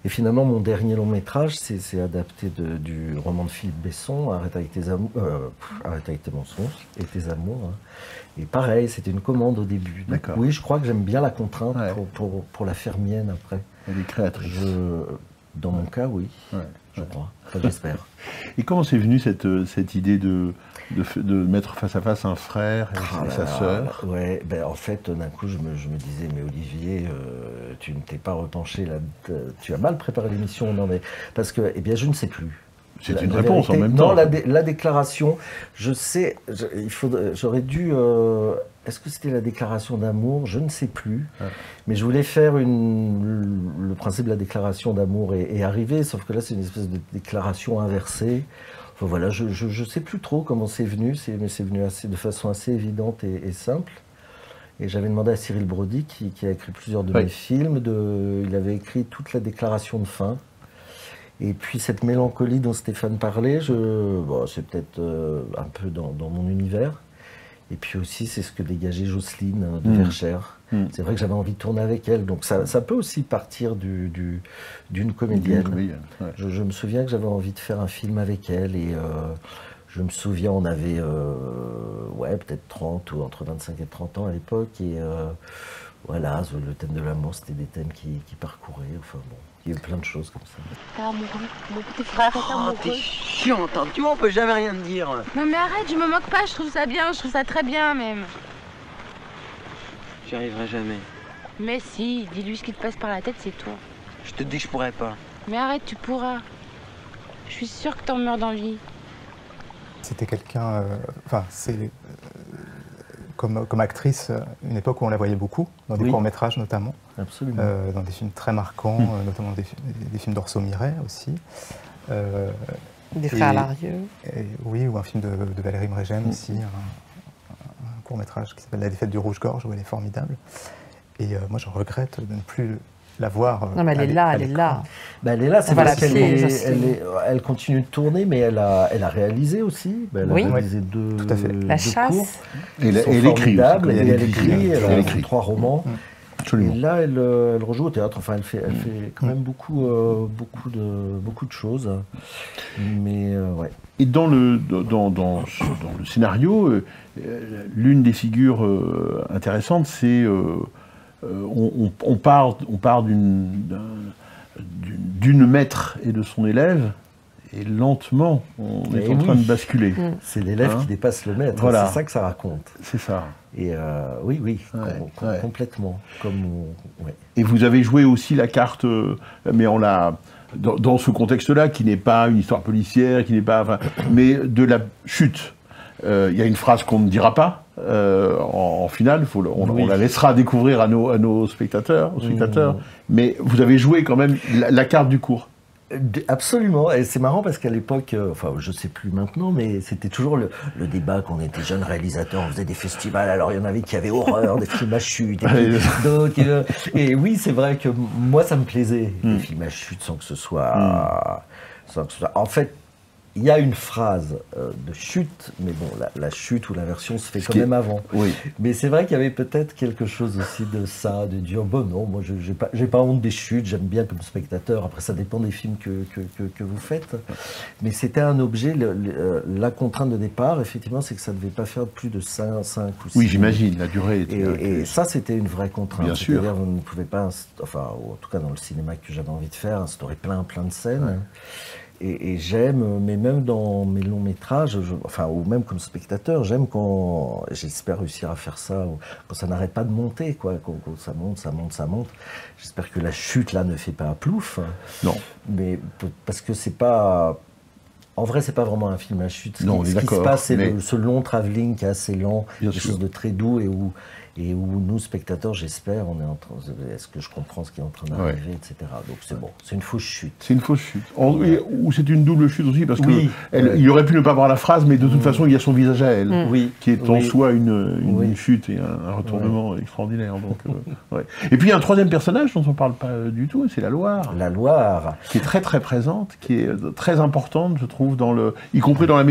Et finalement mon dernier long métrage, c'est adapté du roman de Philippe Besson, Arrête avec tes amours, Arrête avec tes mensonges et tes amours, hein. Et pareil, c'était une commande au début, donc oui, je crois que j'aime bien la contrainte pour la faire mienne après. Des créatrices. Dans mon cas, oui, je crois. Enfin, j'espère. Et comment c'est venu cette idée de mettre face à face un frère et sa sœur? Ouais, ben en fait, d'un coup, je me disais, mais Olivier, tu ne t'es pas repenché là, tu as mal préparé l'émission, non mais parce que, eh bien, je ne sais plus. C'est une réponse vérité, en même temps. Non, la déclaration, je sais, j'aurais dû. Est-ce que c'était la déclaration d'amour? Je ne sais plus. Mais je voulais faire le principe de la déclaration d'amour et arriver, sauf que là, c'est une espèce de déclaration inversée. Enfin, voilà, je ne sais plus trop comment c'est venu, mais c'est venu de façon assez évidente et simple. Et j'avais demandé à Cyril Brody, qui a écrit plusieurs de mes films, il avait écrit toute la déclaration de fin. Et puis cette mélancolie dont Stéphane parlait, c'est peut-être un peu dans mon univers. Et puis aussi, c'est ce que dégageait Jocelyne de Verchères. C'est vrai que j'avais envie de tourner avec elle. Donc ça peut aussi partir d'une comédienne. Je me souviens que j'avais envie de faire un film avec elle. Et je me souviens, on avait peut-être 30 ou entre 25 et 30 ans à l'époque. Et voilà, le thème de l'amour, c'était des thèmes qui parcouraient. Enfin bon. Il y a eu plein de choses comme ça. T'es amoureux, mon petit frère est amoureux. T'es chiante, hein. Tu vois, on peut jamais rien te dire. Non mais arrête, je me moque pas, je trouve ça bien, je trouve ça très bien même. J'y arriverai jamais. Mais si, dis-lui ce qui te passe par la tête, c'est toi. Je te dis que je pourrais pas. Mais arrête, tu pourras. Je suis sûre que t'en meurs d'envie. C'était quelqu'un... Enfin, c'est... Comme actrice, une époque où on la voyait beaucoup, dans des courts-métrages notamment, dans des films très marquants, notamment des films d'Orso Miret aussi. Des Frères Larieux. Oui, ou un film de Valérie Mrejem aussi, un court-métrage qui s'appelle La défaite du Rouge-Gorge, où elle est formidable. Et moi, je regrette de ne plus... la voir. Non mais elle est là. Bah elle est là, c'est parce qu'elle continue de tourner, mais elle a réalisé aussi. Bah elle a réalisé 2 cours. Tout à fait. La chasse. Et elle écrit. Elle a écrit 3 romans. Absolument. Et là, elle rejoue au théâtre. Enfin, elle fait quand même beaucoup de choses. Mais Et dans le scénario, l'une des figures intéressantes, c'est on part d'une maître et de son élève, et lentement, on est en train de basculer. C'est l'élève qui dépasse le maître, voilà. C'est ça que ça raconte. C'est ça. Et oui, oui, complètement. Comme on... Et vous avez joué aussi la carte, mais on l'a... Dans ce contexte-là, qui n'est pas une histoire policière, qui n'est pas, enfin, mais de la chute. Il y a une phrase qu'on ne dira pas en finale, on la laissera découvrir à nos spectateurs, aux spectateurs. Mais vous avez joué quand même la carte du cours. Absolument, et c'est marrant parce qu'à l'époque, enfin je sais plus maintenant, mais c'était toujours le débat quand on était jeunes réalisateurs, on faisait des festivals, alors il y en avait qui avaient horreur des films à chute, et d'autres, et oui c'est vrai que moi ça me plaisait, les films à chute sans que ce soit... En fait, il y a une phrase de chute, mais bon, la chute ou l'inversion se fait quand même avant. Oui. Mais c'est vrai qu'il y avait peut-être quelque chose aussi de ça, de dire, bon non, moi j'ai pas honte des chutes, j'aime bien comme spectateur, après ça dépend des films que vous faites. Mais c'était un objet, la contrainte de départ, effectivement, c'est que ça ne devait pas faire plus de 5 ou 6. Oui, j'imagine, la durée était... Et ça, c'était une vraie contrainte. Bien sûr. C'est-à-dire, on ne pouvait pas, enfin, en tout cas dans le cinéma que j'avais envie de faire, instaurer plein de scènes. Ouais. Et j'aime, mais même dans mes longs métrages, ou même comme spectateur, j'aime quand, j'espère réussir à faire ça, quand ça n'arrête pas de monter, quoi, quand ça monte. J'espère que la chute, là, ne fait pas un plouf. Non. Mais parce que c'est pas... En vrai, c'est pas vraiment un film à chute. Non, ce qui se passe, c'est ce long travelling qui est assez lent, quelque chose de très doux, et où nous, spectateurs, j'espère, on est en train. Est-ce que je comprends ce qui est en train d'arriver, etc. Donc c'est bon, c'est une fausse chute. C'est une fausse chute. Ou c'est une double chute aussi, parce qu'il aurait pu ne pas voir la phrase, mais de toute façon, il y a son visage à elle, qui est en soi une chute et un retournement extraordinaire. Donc, Et puis il y a un troisième personnage dont on ne parle pas du tout, c'est la Loire. La Loire. Qui est très très présente, qui est très importante, je trouve. Y compris dans la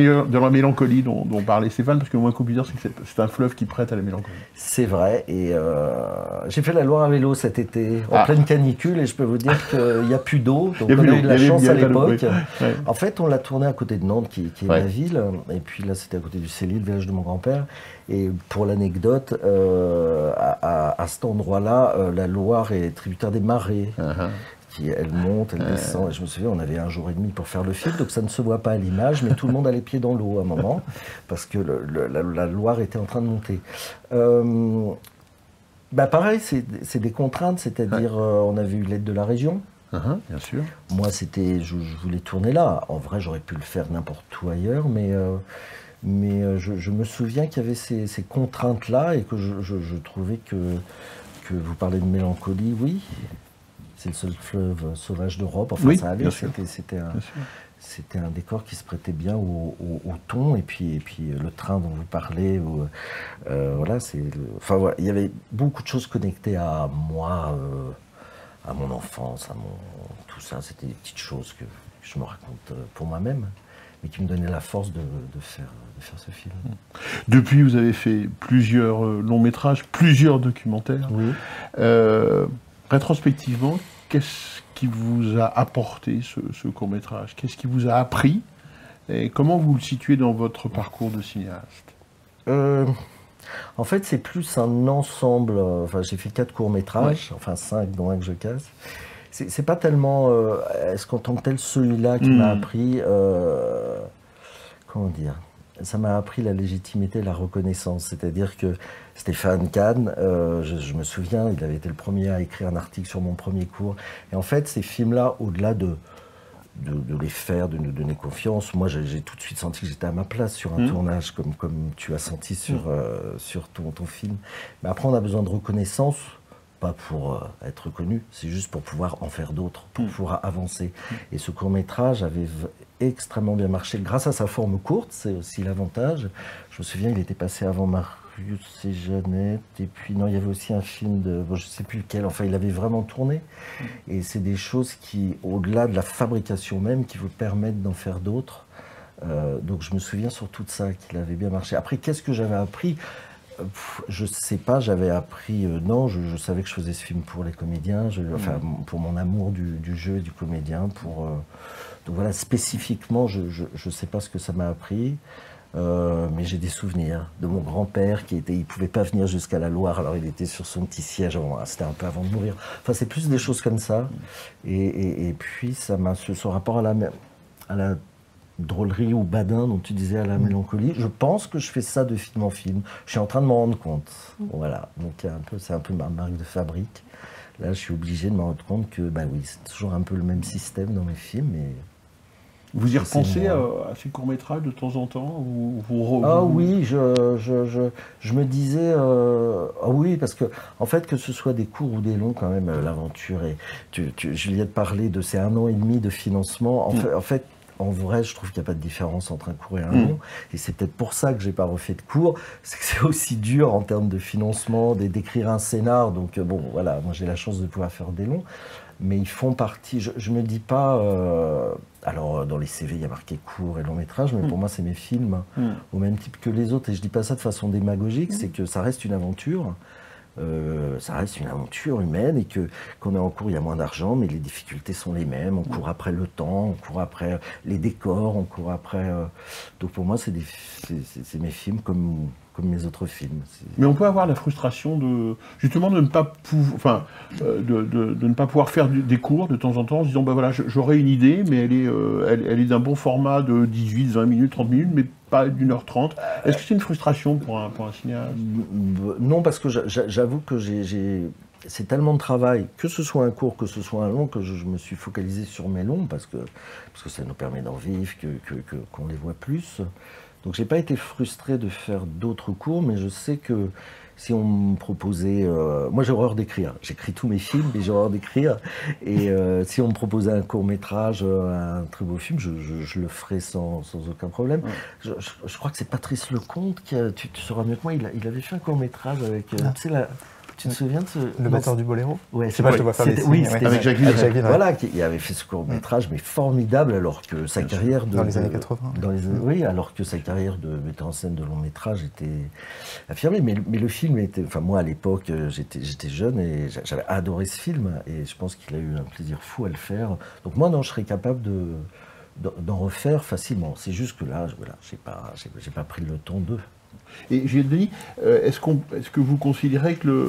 mélancolie dont parlait Stéphane, parce que le moins qu'on puisse dire, c'est que c'est un fleuve qui prête à la mélancolie. C'est vrai, et j'ai fait la Loire à vélo cet été, en pleine canicule, et je peux vous dire qu'il n'y a plus d'eau, donc on a eu de la chance à l'époque. Ouais. En fait, on l'a tourné à côté de Nantes, qui est la ville, et puis là, c'était à côté du Cély, le village de mon grand-père, et pour l'anecdote, à cet endroit-là, la Loire est tributaire des marées. Elle monte, elle descend, et je me souviens, on avait un jour et demi pour faire le film, donc ça ne se voit pas à l'image, mais tout le monde a les pieds dans l'eau à un moment, parce que la Loire était en train de monter. Pareil, c'est des contraintes, c'est-à-dire on avait eu l'aide de la région. Bien sûr. Moi, je voulais tourner là. En vrai, j'aurais pu le faire n'importe où ailleurs, mais je me souviens qu'il y avait ces contraintes-là, et que je trouvais que vous parlez de mélancolie, oui. C'est le seul fleuve sauvage d'Europe, enfin ça allait, c'était un décor qui se prêtait bien au ton, et puis le train dont vous parlez, il y avait beaucoup de choses connectées à moi, à mon enfance, tout ça, c'était des petites choses que je me raconte pour moi-même, mais qui me donnaient la force de faire ce film. Depuis, vous avez fait plusieurs longs métrages, plusieurs documentaires. Rétrospectivement, qu'est-ce qui vous a apporté ce court-métrage? Qu'est-ce qui vous a appris? Et comment vous le situez dans votre parcours de cinéaste? En fait, c'est plus un ensemble. Enfin, j'ai fait 4 courts-métrages, enfin 5 dont un que je casse. C'est pas tellement... est-ce qu'en tant que tel, celui-là qui m'a appris... comment dire? Ça m'a appris la légitimité et la reconnaissance. C'est-à-dire que Stéphane Kahn, je me souviens, il avait été le premier à écrire un article sur mon premier cours. Et en fait, ces films-là, au-delà de les faire, de nous donner confiance, moi, j'ai tout de suite senti que j'étais à ma place sur un tournage, comme tu as senti sur ton film. Mais après, on a besoin de reconnaissance. Pas pour être connu, c'est juste pour pouvoir en faire d'autres, pour pouvoir avancer. Et ce court-métrage avait extrêmement bien marché grâce à sa forme courte, c'est aussi l'avantage. Je me souviens, il était passé avant Marius et Jeannette, et puis non, il y avait aussi un film de... Bon, je ne sais plus lequel, enfin, il avait vraiment tourné. Et c'est des choses qui, au-delà de la fabrication même, qui vous permettent d'en faire d'autres. Donc je me souviens surtout de ça, qu'il avait bien marché. Après, qu'est-ce que j'avais appris ? Je sais pas, j'avais appris... non, je savais que je faisais ce film pour les comédiens, pour mon amour du jeu et du comédien. Donc voilà, spécifiquement, je sais pas ce que ça m'a appris. Mais j'ai des souvenirs de mon grand-père qui était, il pouvait pas venir jusqu'à la Loire, alors il était sur son petit siège, c'était un peu avant de mourir. Enfin, c'est plus des choses comme ça. Et puis, ça m'a ce rapport à la drôlerie ou badin dont tu disais, à la mélancolie. Je pense que je fais ça de film en film. Je suis en train de m'en rendre compte. Voilà. Donc, c'est un peu ma marque de fabrique. Là, je suis obligé de me rendre compte que, bah oui, c'est toujours un peu le même système dans mes films, mais... Vous y repensez à ces courts-métrages de temps en temps? Ah oui, je me disais... ah oui, parce que, en fait, que ce soit des courts ou des longs, quand même, l'aventure est... Juliette parlait de ces 1 an et demi de financement. En fait, en vrai, je trouve qu'il n'y a pas de différence entre un court et un long. Et c'est peut-être pour ça que je n'ai pas refait de court. C'est que c'est aussi dur en termes de financement, d'écrire un scénar. Donc, bon, voilà, moi, j'ai la chance de pouvoir faire des longs. Mais ils font partie... Je ne me dis pas... alors, dans les CV, il y a marqué court et long métrage, mais pour moi, c'est mes films, au même type que les autres. Et je ne dis pas ça de façon démagogique, c'est que ça reste une aventure. Ça reste une aventure humaine, et que quand on est en cours, il y a moins d'argent, mais les difficultés sont les mêmes. On court après le temps, on court après les décors, on court après... Donc pour moi, c'est mes films comme mes autres films. Mais on peut avoir la frustration de justement de ne pas pouvoir, de ne pas pouvoir faire des cours de temps en temps, en se disant bah voilà, j'aurais une idée, mais elle est d'un bon format de 18, 20 minutes, 30 minutes, mais pas d'1h30. Est-ce que c'est une frustration pour un cinéaste? Non, parce que j'avoue que c'est tellement de travail, que ce soit un court, que ce soit un long, que je me suis focalisé sur mes longs, parce que ça nous permet d'en vivre, qu'on les voit plus. Donc j'ai pas été frustré de faire d'autres cours, mais je sais que si on me proposait... moi j'ai horreur d'écrire, j'écris tous mes films, mais j'ai horreur d'écrire. Et si on me proposait un court-métrage, un très beau film, je le ferais sans aucun problème. Je crois que c'est Patrice Lecomte, tu sauras mieux que moi, il avait fait un court-métrage avec... Tu te souviens de ce... Le batteur du boléro? Ouais, c'est pas je te vois faire des... Oui, c'était avec Jacqueline. Voilà, il avait fait ce court-métrage, mais formidable, alors que sa carrière de... Dans les années 80. Oui, alors que sa carrière de metteur en scène de long-métrage était affirmée. Mais le film était... Enfin, moi, à l'époque, j'étais jeune et j'avais adoré ce film. Et je pense qu'il a eu un plaisir fou à le faire. Donc moi, non, je serais capable d'en refaire facilement. C'est juste que là, voilà, j'ai pas pris le temps d'eux. Et Juliette Denis, est-ce que vous considérez que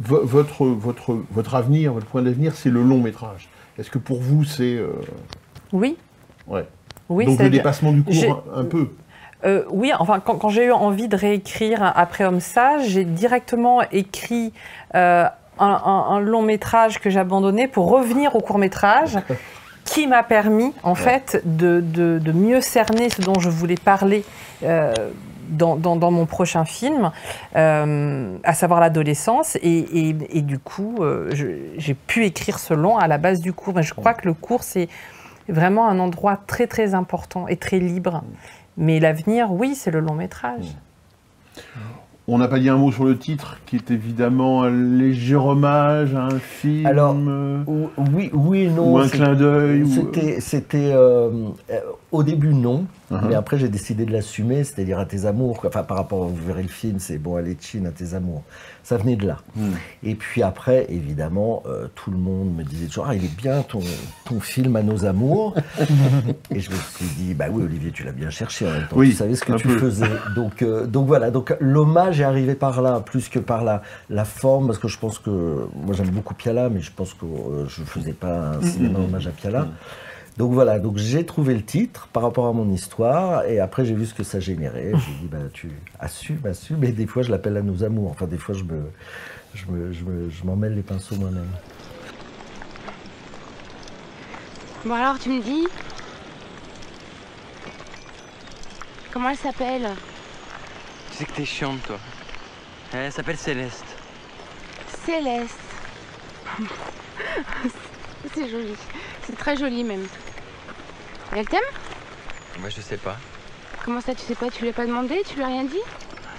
votre avenir, votre point d'avenir, c'est le long métrage? Est-ce que pour vous, c'est... Oui. Ouais. Oui. Donc le dépassement du cours, un peu. Oui, enfin, quand j'ai eu envie de réécrire après Homme sage, j'ai directement écrit... un long métrage que j'abandonnais pour revenir au court métrage, qui m'a permis, en fait, de mieux cerner ce dont je voulais parler dans mon prochain film, à savoir l'adolescence. Et du coup, j'ai pu écrire ce long à la base du cours. Mais je crois que le cours, c'est vraiment un endroit très, très important et très libre. Mais l'avenir, oui, c'est le long métrage. On n'a pas dit un mot sur le titre, qui est évidemment un léger hommage à un film. Alors, oui, non. Ou un clin d'œil. C'était au début non, mais après j'ai décidé de l'assumer, c'est-à-dire à tes amours. Enfin, par rapport, vous verrez le film, c'est bon, allez, Chine, à tes amours. Ça venait de là. Et puis après, évidemment, tout le monde me disait toujours, ah, il est bien ton film à nos amours. Et je me suis dit, bah oui, Olivier, tu l'as bien cherché en même temps. Oui, tu savais ce que tu faisais. Donc voilà. Donc l'hommage est arrivé par là, plus que par la forme, parce que je pense que... Moi, j'aime beaucoup Piala, mais je pense que je ne faisais pas un cinéma hommage à Piala. Donc voilà, donc j'ai trouvé le titre par rapport à mon histoire, et après, j'ai vu ce que ça générait. J'ai dit, bah, tu assumes, et des fois, je l'appelle à nos amours. Enfin, des fois, je m'en mêle les pinceaux moi-même. Bon, alors, tu me dis... Comment elle s'appelle ? Tu sais que t'es chiante, toi. Elle s'appelle Céleste. Céleste. C'est joli. C'est très joli, même. Et elle t'aime? Moi, je sais pas. Comment ça, tu sais pas? Tu lui as pas demandé? Tu lui as rien dit?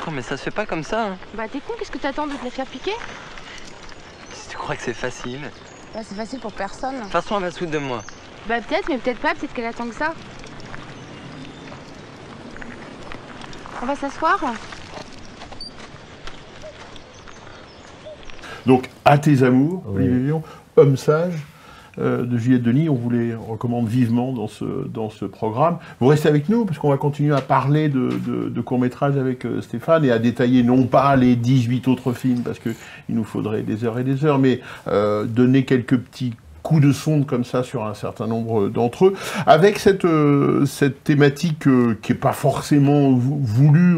Non, mais ça se fait pas comme ça, hein. Bah, t'es con, qu'est-ce que t'attends de te la faire piquer? Si tu crois que c'est facile... Bah, c'est facile pour personne. De toute façon, elle va se foutre de moi. Bah, peut-être, mais peut-être pas. Peut-être qu'elle attend que ça. On va s'asseoir. Donc, à tes amours, Olivier Peyon, Homme sage, de Juliette Denis. On vous les recommande vivement dans ce programme. Vous restez avec nous, parce qu'on va continuer à parler de courts-métrages avec Stéphane et à détailler non pas les 18 autres films, parce qu'il nous faudrait des heures et des heures, mais donner quelques petits coup de sonde comme ça sur un certain nombre d'entre eux, avec cette, cette thématique qui n'est pas forcément voulue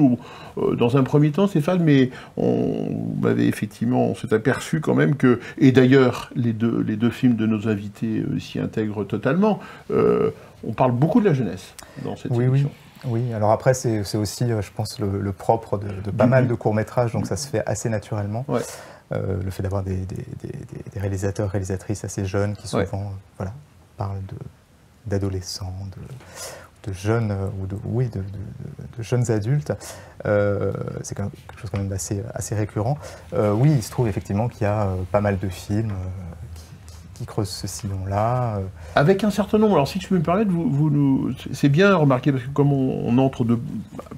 dans un premier temps, Stéphane, mais on avait effectivement, on s'est aperçu quand même que, et d'ailleurs les deux films de nos invités s'y intègrent totalement, on parle beaucoup de la jeunesse dans cette émission. Oui, alors après, c'est aussi, je pense, le propre de pas mal de courts-métrages, donc ça se fait assez naturellement. Ouais. Le fait d'avoir des réalisateurs, réalisatrices assez jeunes qui souvent voilà, parlent d'adolescents, de jeunes ou de jeunes adultes, c'est quelque chose quand même assez récurrent. Oui, il se trouve effectivement qu'il y a pas mal de films qui creusent ce sillon-là. Avec un certain nombre, alors si tu peux me permettre, c'est bien remarqué, parce que comme on entre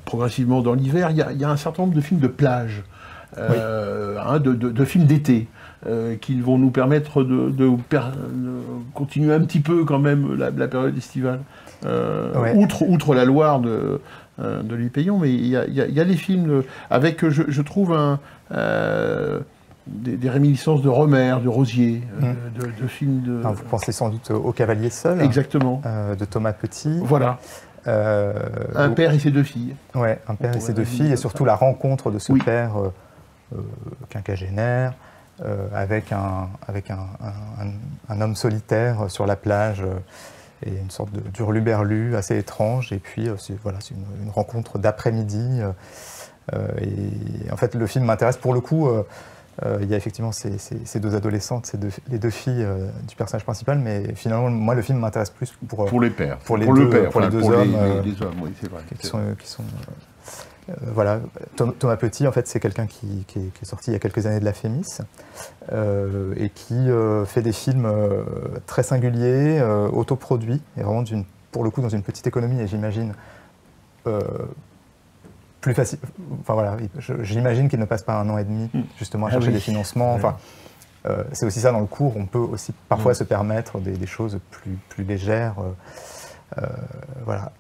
progressivement dans l'hiver, il y a un certain nombre de films de plage. De films d'été qui vont nous permettre de continuer un petit peu quand même la période estivale, outre la Loire de Olivier Peyon, mais il y a les films avec, je trouve, des réminiscences de Romer, de Rosier, de films de... Alors, vous pensez sans doute au Cavalier seul. Exactement. De Thomas Petit. Voilà. Un père et ses deux filles. Ouais, un père et ses deux filles, et surtout la rencontre de ce père... quinquagénaire, avec un homme solitaire sur la plage, et une sorte d'hurluberlu assez étrange, et puis c'est une rencontre d'après-midi, et en fait le film m'intéresse pour le coup. Il y a effectivement ces deux adolescentes, les deux filles du personnage principal, mais finalement, moi, le film m'intéresse plus pour les pères, pour les deux hommes, oui, c'est vrai, qui sont voilà. Thomas Petit, en fait, c'est quelqu'un qui est sorti il y a quelques années de la Fémis, et qui fait des films très singuliers, autoproduits, et vraiment pour le coup dans une petite économie, et j'imagine plus facile. Enfin voilà, j'imagine qu'il ne passe pas 1 an et demi justement à chercher des financements. Enfin, c'est aussi ça dans le cours. On peut aussi parfois se permettre des choses plus légères. Voilà,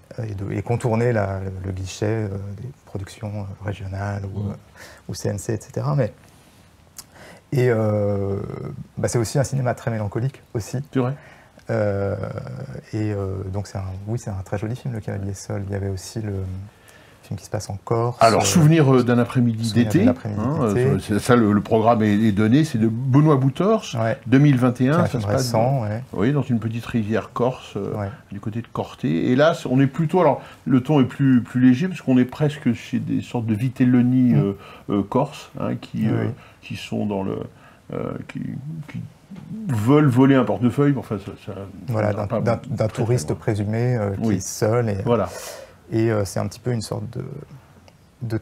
et contourner le guichet des productions régionales ou CNC, etc. Mais c'est aussi un cinéma très mélancolique aussi. C'est vrai. Donc c'est un très joli film, Le Cavalier seul. Il y avait aussi le film qui se passe en Corse. Alors, Souvenir d'un après-midi d'été. Ça, le programme est donné. C'est de Benoît Boutorche, 2021. C'est un film récent. Oui, dans une petite rivière corse, du côté de Corté. Et là, on est plutôt... Alors, le ton est plus léger, parce qu'on est presque chez des sortes de vitelloni corse, qui sont dans le... qui veulent voler un portefeuille. Enfin, voilà, d'un touriste présumé qui est seul. Et, voilà. Et c'est un petit peu une sorte de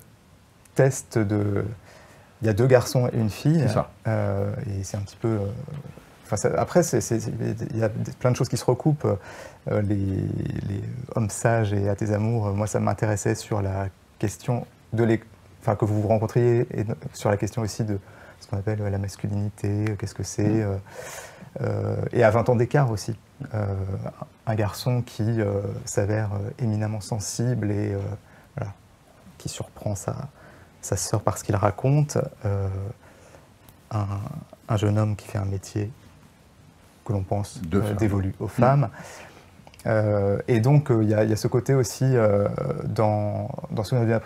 test de... Il y a 2 garçons et une fille. C'est ça. Et c'est un petit peu... après, il y a plein de choses qui se recoupent. Les Hommes sages et À tes amours, moi, ça m'intéressait sur la question que vous rencontriez, et sur la question aussi de ce qu'on appelle la masculinité, qu'est-ce que c'est. Et à 20 ans d'écart aussi. Un garçon qui s'avère éminemment sensible et voilà, qui surprend sa sœur par ce qu'il raconte. Un jeune homme qui fait un métier que l'on pense dévolu aux femmes. Et donc, il y a ce côté aussi dans Souvenir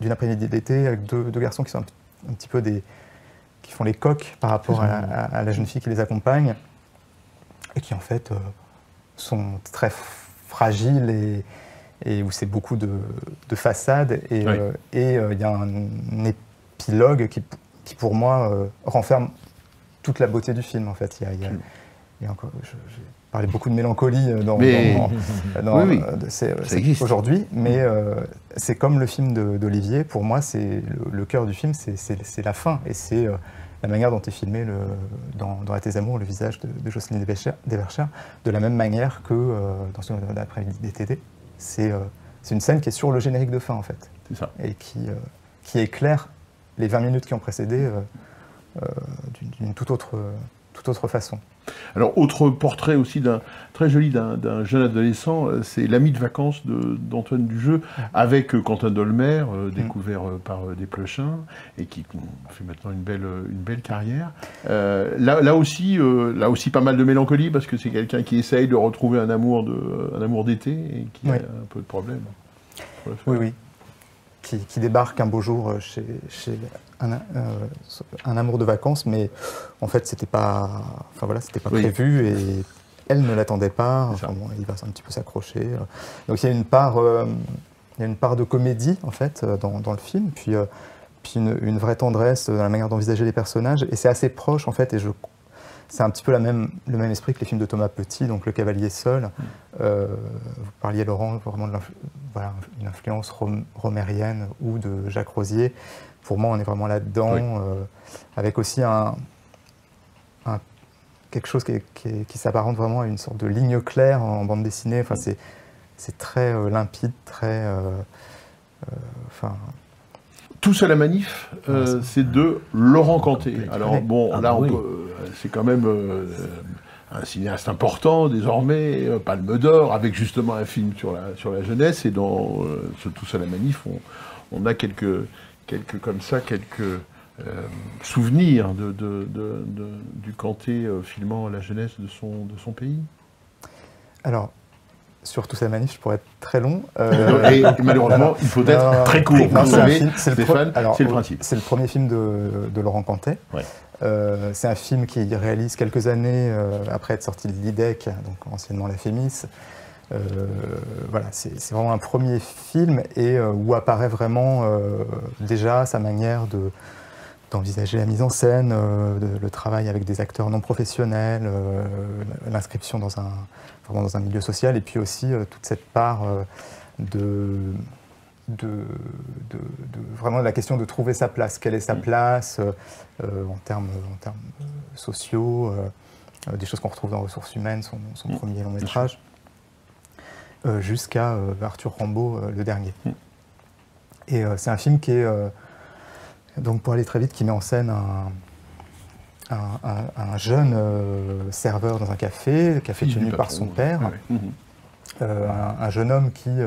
d'une après-midi d'été, avec deux garçons qui sont un petit peu qui font les coqs par rapport à la jeune fille qui les accompagne, et qui en fait... sont très fragiles, et où c'est beaucoup de façades. Et y a un épilogue qui pour moi, renferme toute la beauté du film, en fait. Il y a encore, j'ai parlé beaucoup de mélancolie aujourd'hui, mais c'est comme le film d'Olivier. Pour moi, c'est le cœur du film, c'est la fin, et c'est la manière dont est filmé dans À tes amours, le visage de Jocelyne Desverchères, de la même manière que dans Souvenir d'un après-midi d'été. C'est une scène qui est sur le générique de fin, en fait. C'est ça. Et qui éclaire les 20 minutes qui ont précédé d'une toute autre toute autre façon. Alors, autre portrait aussi très joli d'un jeune adolescent, c'est l'ami de vacances d'Antoine Dujeu avec Quentin Dolmer, découvert par Desplechin, et qui fait maintenant une belle carrière. Là aussi, pas mal de mélancolie, parce que c'est quelqu'un qui essaye de retrouver un amour d'été et qui a un peu de problème. Oui, oui. Qui débarque un beau jour chez un amour de vacances, mais en fait, c'était pas prévu et elle ne l'attendait pas. Enfin, bon, il va un petit peu s'accrocher. Donc, il y a une part de comédie, en fait, dans le film, puis une vraie tendresse dans la manière d'envisager les personnages. Et c'est assez proche, en fait, et c'est un petit peu le même esprit que les films de Thomas Petit, donc Le Cavalier seul. Vous parliez, Laurent, vraiment de une influence romérienne ou de Jacques Rosier. Pour moi, on est vraiment là-dedans, avec aussi quelque chose qui s'apparente vraiment à une sorte de ligne claire en bande dessinée. Enfin, c'est très limpide, très... Tous à la manif, c'est de Laurent Cantet. Alors bon, là, c'est quand même un cinéaste important désormais, Palme d'or, avec justement un film sur la jeunesse. Et dans ce Tous à la manif, on a quelques souvenirs du Cantet filmant la jeunesse de son pays. Alors. Sur Tous à la manif, je pourrais être très long. Et malheureusement, il faut être très court. C'est le principe. C'est le premier film de Laurent Cantet. Ouais. C'est un film qu'il réalise quelques années après être sorti de l'IDEC, donc anciennement la Fémis. Voilà, c'est vraiment un premier film et où apparaît vraiment déjà sa manière d'envisager la mise en scène, le travail avec des acteurs non professionnels, l'inscription dans un milieu social, et puis aussi toute cette part vraiment la question de trouver sa place. Quelle est sa place en termes sociaux, des choses qu'on retrouve dans Ressources Humaines, son premier long métrage, jusqu'à Arthur Rambo, le dernier. Et c'est un film qui est... donc pour aller très vite, qui met en scène un jeune serveur dans un café tenu par son père, un jeune homme qui est,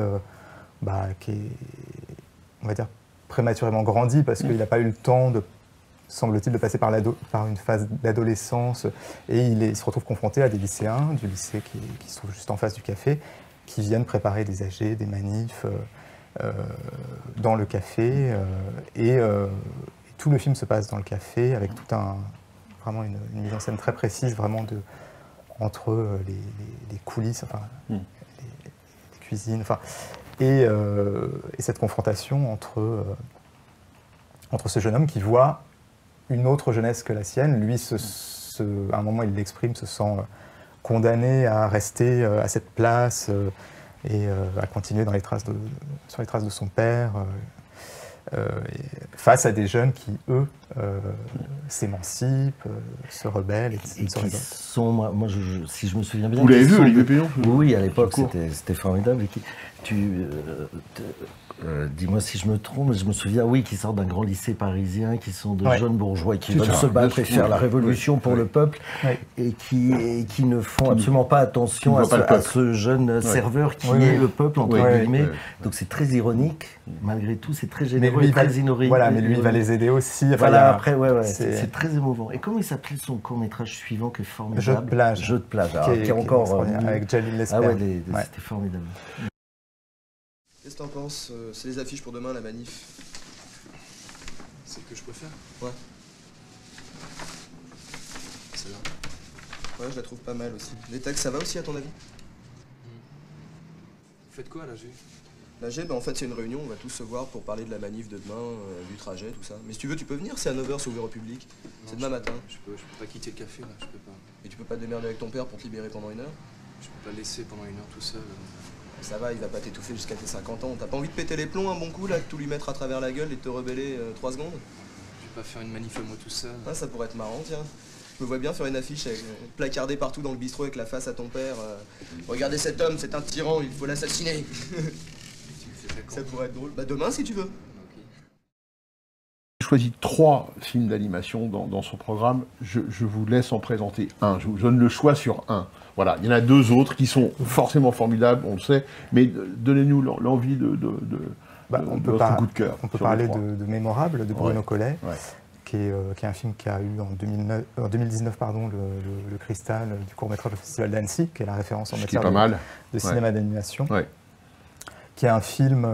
on va dire, prématurément grandi parce qu'il n'a pas eu le temps, semble-t-il, de passer par une phase d'adolescence, et il se retrouve confronté à des lycéens du lycée qui se trouve juste en face du café, qui viennent préparer des AG, des manifs... dans le café, et tout le film se passe dans le café, avec vraiment une mise en scène très précise, vraiment entre les coulisses, les cuisines, et cette confrontation entre ce jeune homme qui voit une autre jeunesse que la sienne. Lui, à un moment, il l'exprime, se sent condamné à rester à cette place, et à continuer sur les traces de son père, face à des jeunes qui, eux, s'émancipent, se rebellent. Si je me souviens bien... Vous l'avez vu, Olivier Peyon? Oui, à l'époque, c'était formidable. Dis-moi si je me trompe, je me souviens, qui sortent d'un grand lycée parisien, qui sont de jeunes bourgeois qui veulent se battre et faire la révolution pour le peuple, et qui ne font absolument pas attention à ce jeune serveur qui est le peuple, entre guillemets. Donc c'est très ironique, malgré tout, c'est très généreux, très inorique. Voilà, mais lui, il va les aider aussi. Voilà, après, c'est très émouvant. Et comment il s'appelait son court-métrage suivant, qui est formidable? Jeu de plage, qui est encore... Avec Jalil Lespert. Ah ouais, c'était formidable. Qu'est-ce que t'en penses? C'est les affiches pour demain, la manif. Celle que je préfère? Ouais. Celle-là. Ouais, je la trouve pas mal aussi. Les taxes, ça va aussi, à ton avis? Vous faites quoi à l'AG? L'AG, en fait, c'est une réunion, on va tous se voir pour parler de la manif de demain, du trajet, tout ça. Mais si tu veux, tu peux venir, c'est à 9h, c'est ouvert au public. C'est demain matin. Je peux pas quitter le café, là, je peux pas. Et tu peux pas te démerder avec ton père pour te libérer pendant 1 heure? Je peux pas le laisser pendant 1 heure tout seul. Ça va, il va pas t'étouffer jusqu'à tes 50 ans. T'as pas envie de péter les plombs un bon coup, là, de tout lui mettre à travers la gueule et de te rebeller 3 secondes? Je vais pas faire une manif à moi tout seul. Ah, ça pourrait être marrant, tiens. Je me vois bien faire une affiche placardée partout dans le bistrot avec la face à ton père. Regardez cet homme, c'est un tyran, il faut l'assassiner. Ça pourrait être drôle. Bah demain, si tu veux. choisi 3 films d'animation dans son programme. Je vous laisse en présenter un. Je vous donne le choix sur un. Voilà, il y en a 2 autres qui sont forcément formidables, on le sait, mais donnez-nous l'envie de votre coup de cœur. On peut parler de Mémorable, de Bruno Collet, qui est un film qui a eu en 2019 pardon, le cristal du court-métrage du Festival d'Annecy, qui est la référence en matière de cinéma d'animation, qui est un film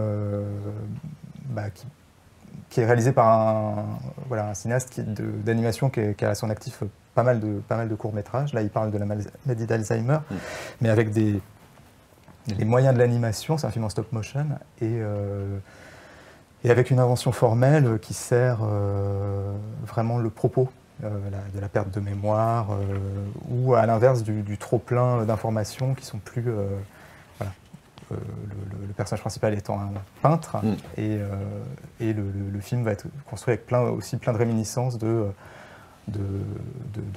qui est réalisé par un cinéaste d'animation qui a à son actif pas mal de courts-métrages. Là, il parle de la maladie d'Alzheimer, mais avec les moyens de l'animation. C'est un film en stop-motion et avec une invention formelle qui sert vraiment le propos de la perte de mémoire ou à l'inverse du trop-plein d'informations qui sont plus... Le personnage principal étant un peintre, et le film va être construit avec plein de réminiscences de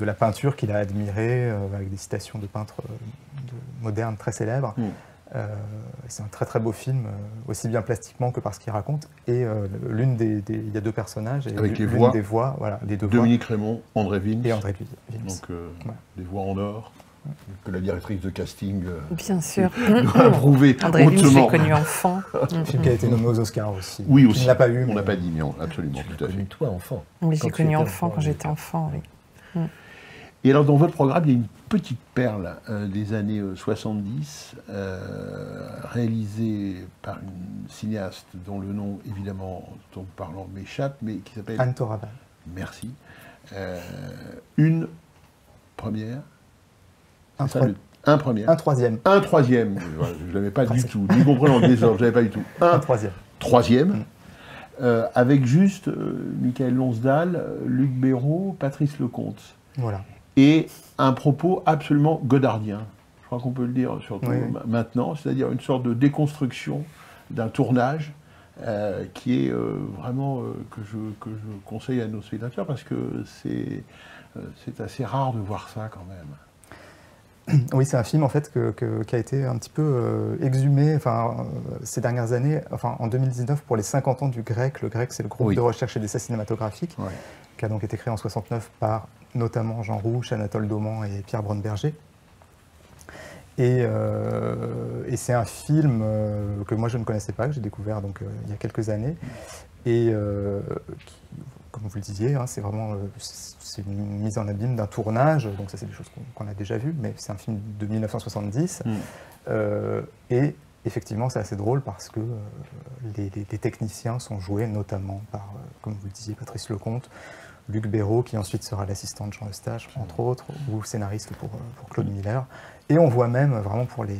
la peinture qu'il a admirée, avec des citations de peintres modernes très célèbres. C'est un très beau film, aussi bien plastiquement que par ce qu'il raconte. Et il y a 2 personnages, et avec les voix, des voix, voilà, les 2 Dominique voix, Raymond, André Vince, et André Vince. Donc des voix en or. Que la directrice de casting bien sûr doit approuver. André Vince, j'ai connu enfant. Un film qui a été nommé aux Oscars aussi. Oui, aussi. Il l'a pas eu. On n'a pas dit, mais absolument. Tout à fait. Toi, enfant. Oui, j'ai connu enfant quand j'étais enfant. Oui. Et alors, dans votre programme, il y a une petite perle des années 70, réalisée par une cinéaste dont le nom, évidemment, en parlant m'échappe, mais qui s'appelle... Tan Toraval. Merci. Une première... Un troisième. Je ne l'avais pas du tout. Ni comprenant le désordre, je ne l'avais pas du tout. Un troisième. Avec juste Michael Lonsdale, Luc Béraud, Patrice Lecomte. Voilà. Et un propos absolument godardien. Je crois qu'on peut le dire surtout maintenant. C'est-à-dire une sorte de déconstruction d'un tournage qui est vraiment que je conseille à nos spectateurs parce que c'est assez rare de voir ça quand même. Oui, c'est un film en fait qui a été un petit peu exhumé ces dernières années, en 2019 pour les 50 ans du GREC. Le GREC, c'est le groupe de recherche et d'essais cinématographiques, qui a donc été créé en 69 par notamment Jean Rouch, Anatole Dauman et Pierre Braunberger. Et c'est un film que moi je ne connaissais pas, que j'ai découvert donc, il y a quelques années, et qui, comme vous le disiez, hein, c'est vraiment une mise en abîme d'un tournage, donc ça c'est des choses qu'on a déjà vues, mais c'est un film de 1970, et effectivement c'est assez drôle parce que les techniciens sont joués notamment par, comme vous le disiez, Patrice Lecomte, Luc Béraud, qui ensuite sera l'assistant de Jean Eustache, entre autres, ou scénariste pour Claude Miller, et on voit même vraiment pour les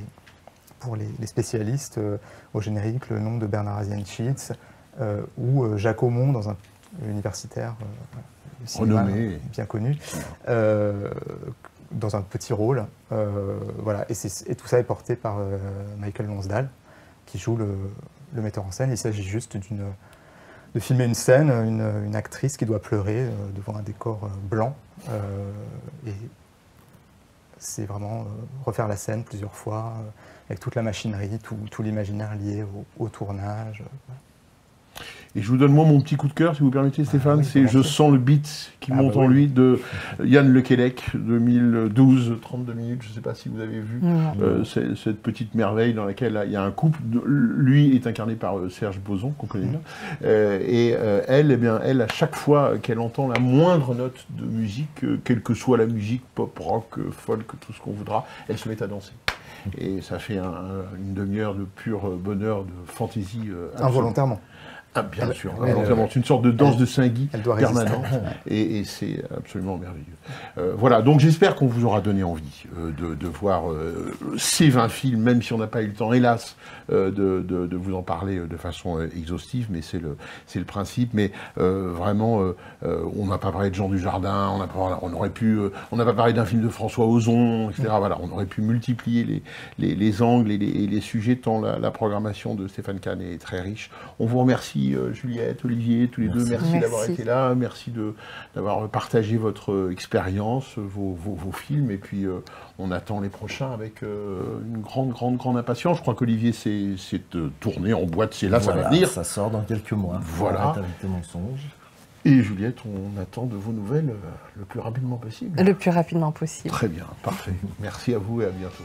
spécialistes, au générique, le nom de Bernard Asienschitz, ou Jacques Aumont dans un universitaire renommé, bien connu, dans un petit rôle, voilà. Et tout ça est porté par Michael Lonsdale, qui joue le metteur en scène. Il s'agit juste de filmer une scène, une actrice qui doit pleurer devant un décor blanc, et c'est vraiment refaire la scène plusieurs fois, avec toute la machinerie, tout l'imaginaire lié au tournage. Et je vous donne moi mon petit coup de cœur, si vous permettez, Stéphane. C'est Je sens le beat qui monte en lui, de Yann Le Quellec, 2012, 32 minutes, je ne sais pas si vous avez vu cette petite merveille dans laquelle il y a un couple. Lui est incarné par Serge Boson, qu'on connaît bien. Elle, à chaque fois qu'elle entend la moindre note de musique, quelle que soit la musique, pop, rock, folk, tout ce qu'on voudra, elle se met à danser. Et ça fait une demi-heure de pur bonheur, de fantaisie. Involontairement. Ah, bien sûr, c'est une sorte de danse de Saint-Guy permanente, et c'est absolument merveilleux. Voilà, donc j'espère qu'on vous aura donné envie de voir ces 20 films, même si on n'a pas eu le temps, hélas, de vous en parler de façon exhaustive, mais c'est le principe. Mais vraiment, on n'a pas parlé de Jean Dujardin, on n'a pas parlé d'un film de François Ozon, etc. Voilà, on aurait pu multiplier les angles et les sujets, tant la programmation de Stéphane Kahn est très riche. On vous remercie, Juliette, Olivier, tous les deux, merci d'avoir été là, merci d'avoir partagé votre expérience, vos films, et puis on attend les prochains avec une grande impatience. Je crois qu'Olivier s'est tourné en boîte, c'est là, voilà, ça va venir. Ça sort dans quelques mois. Voilà. Avec tes mensonges. Et Juliette, on attend de vos nouvelles le plus rapidement possible. Le plus rapidement possible. Très bien, parfait. Merci à vous et à bientôt.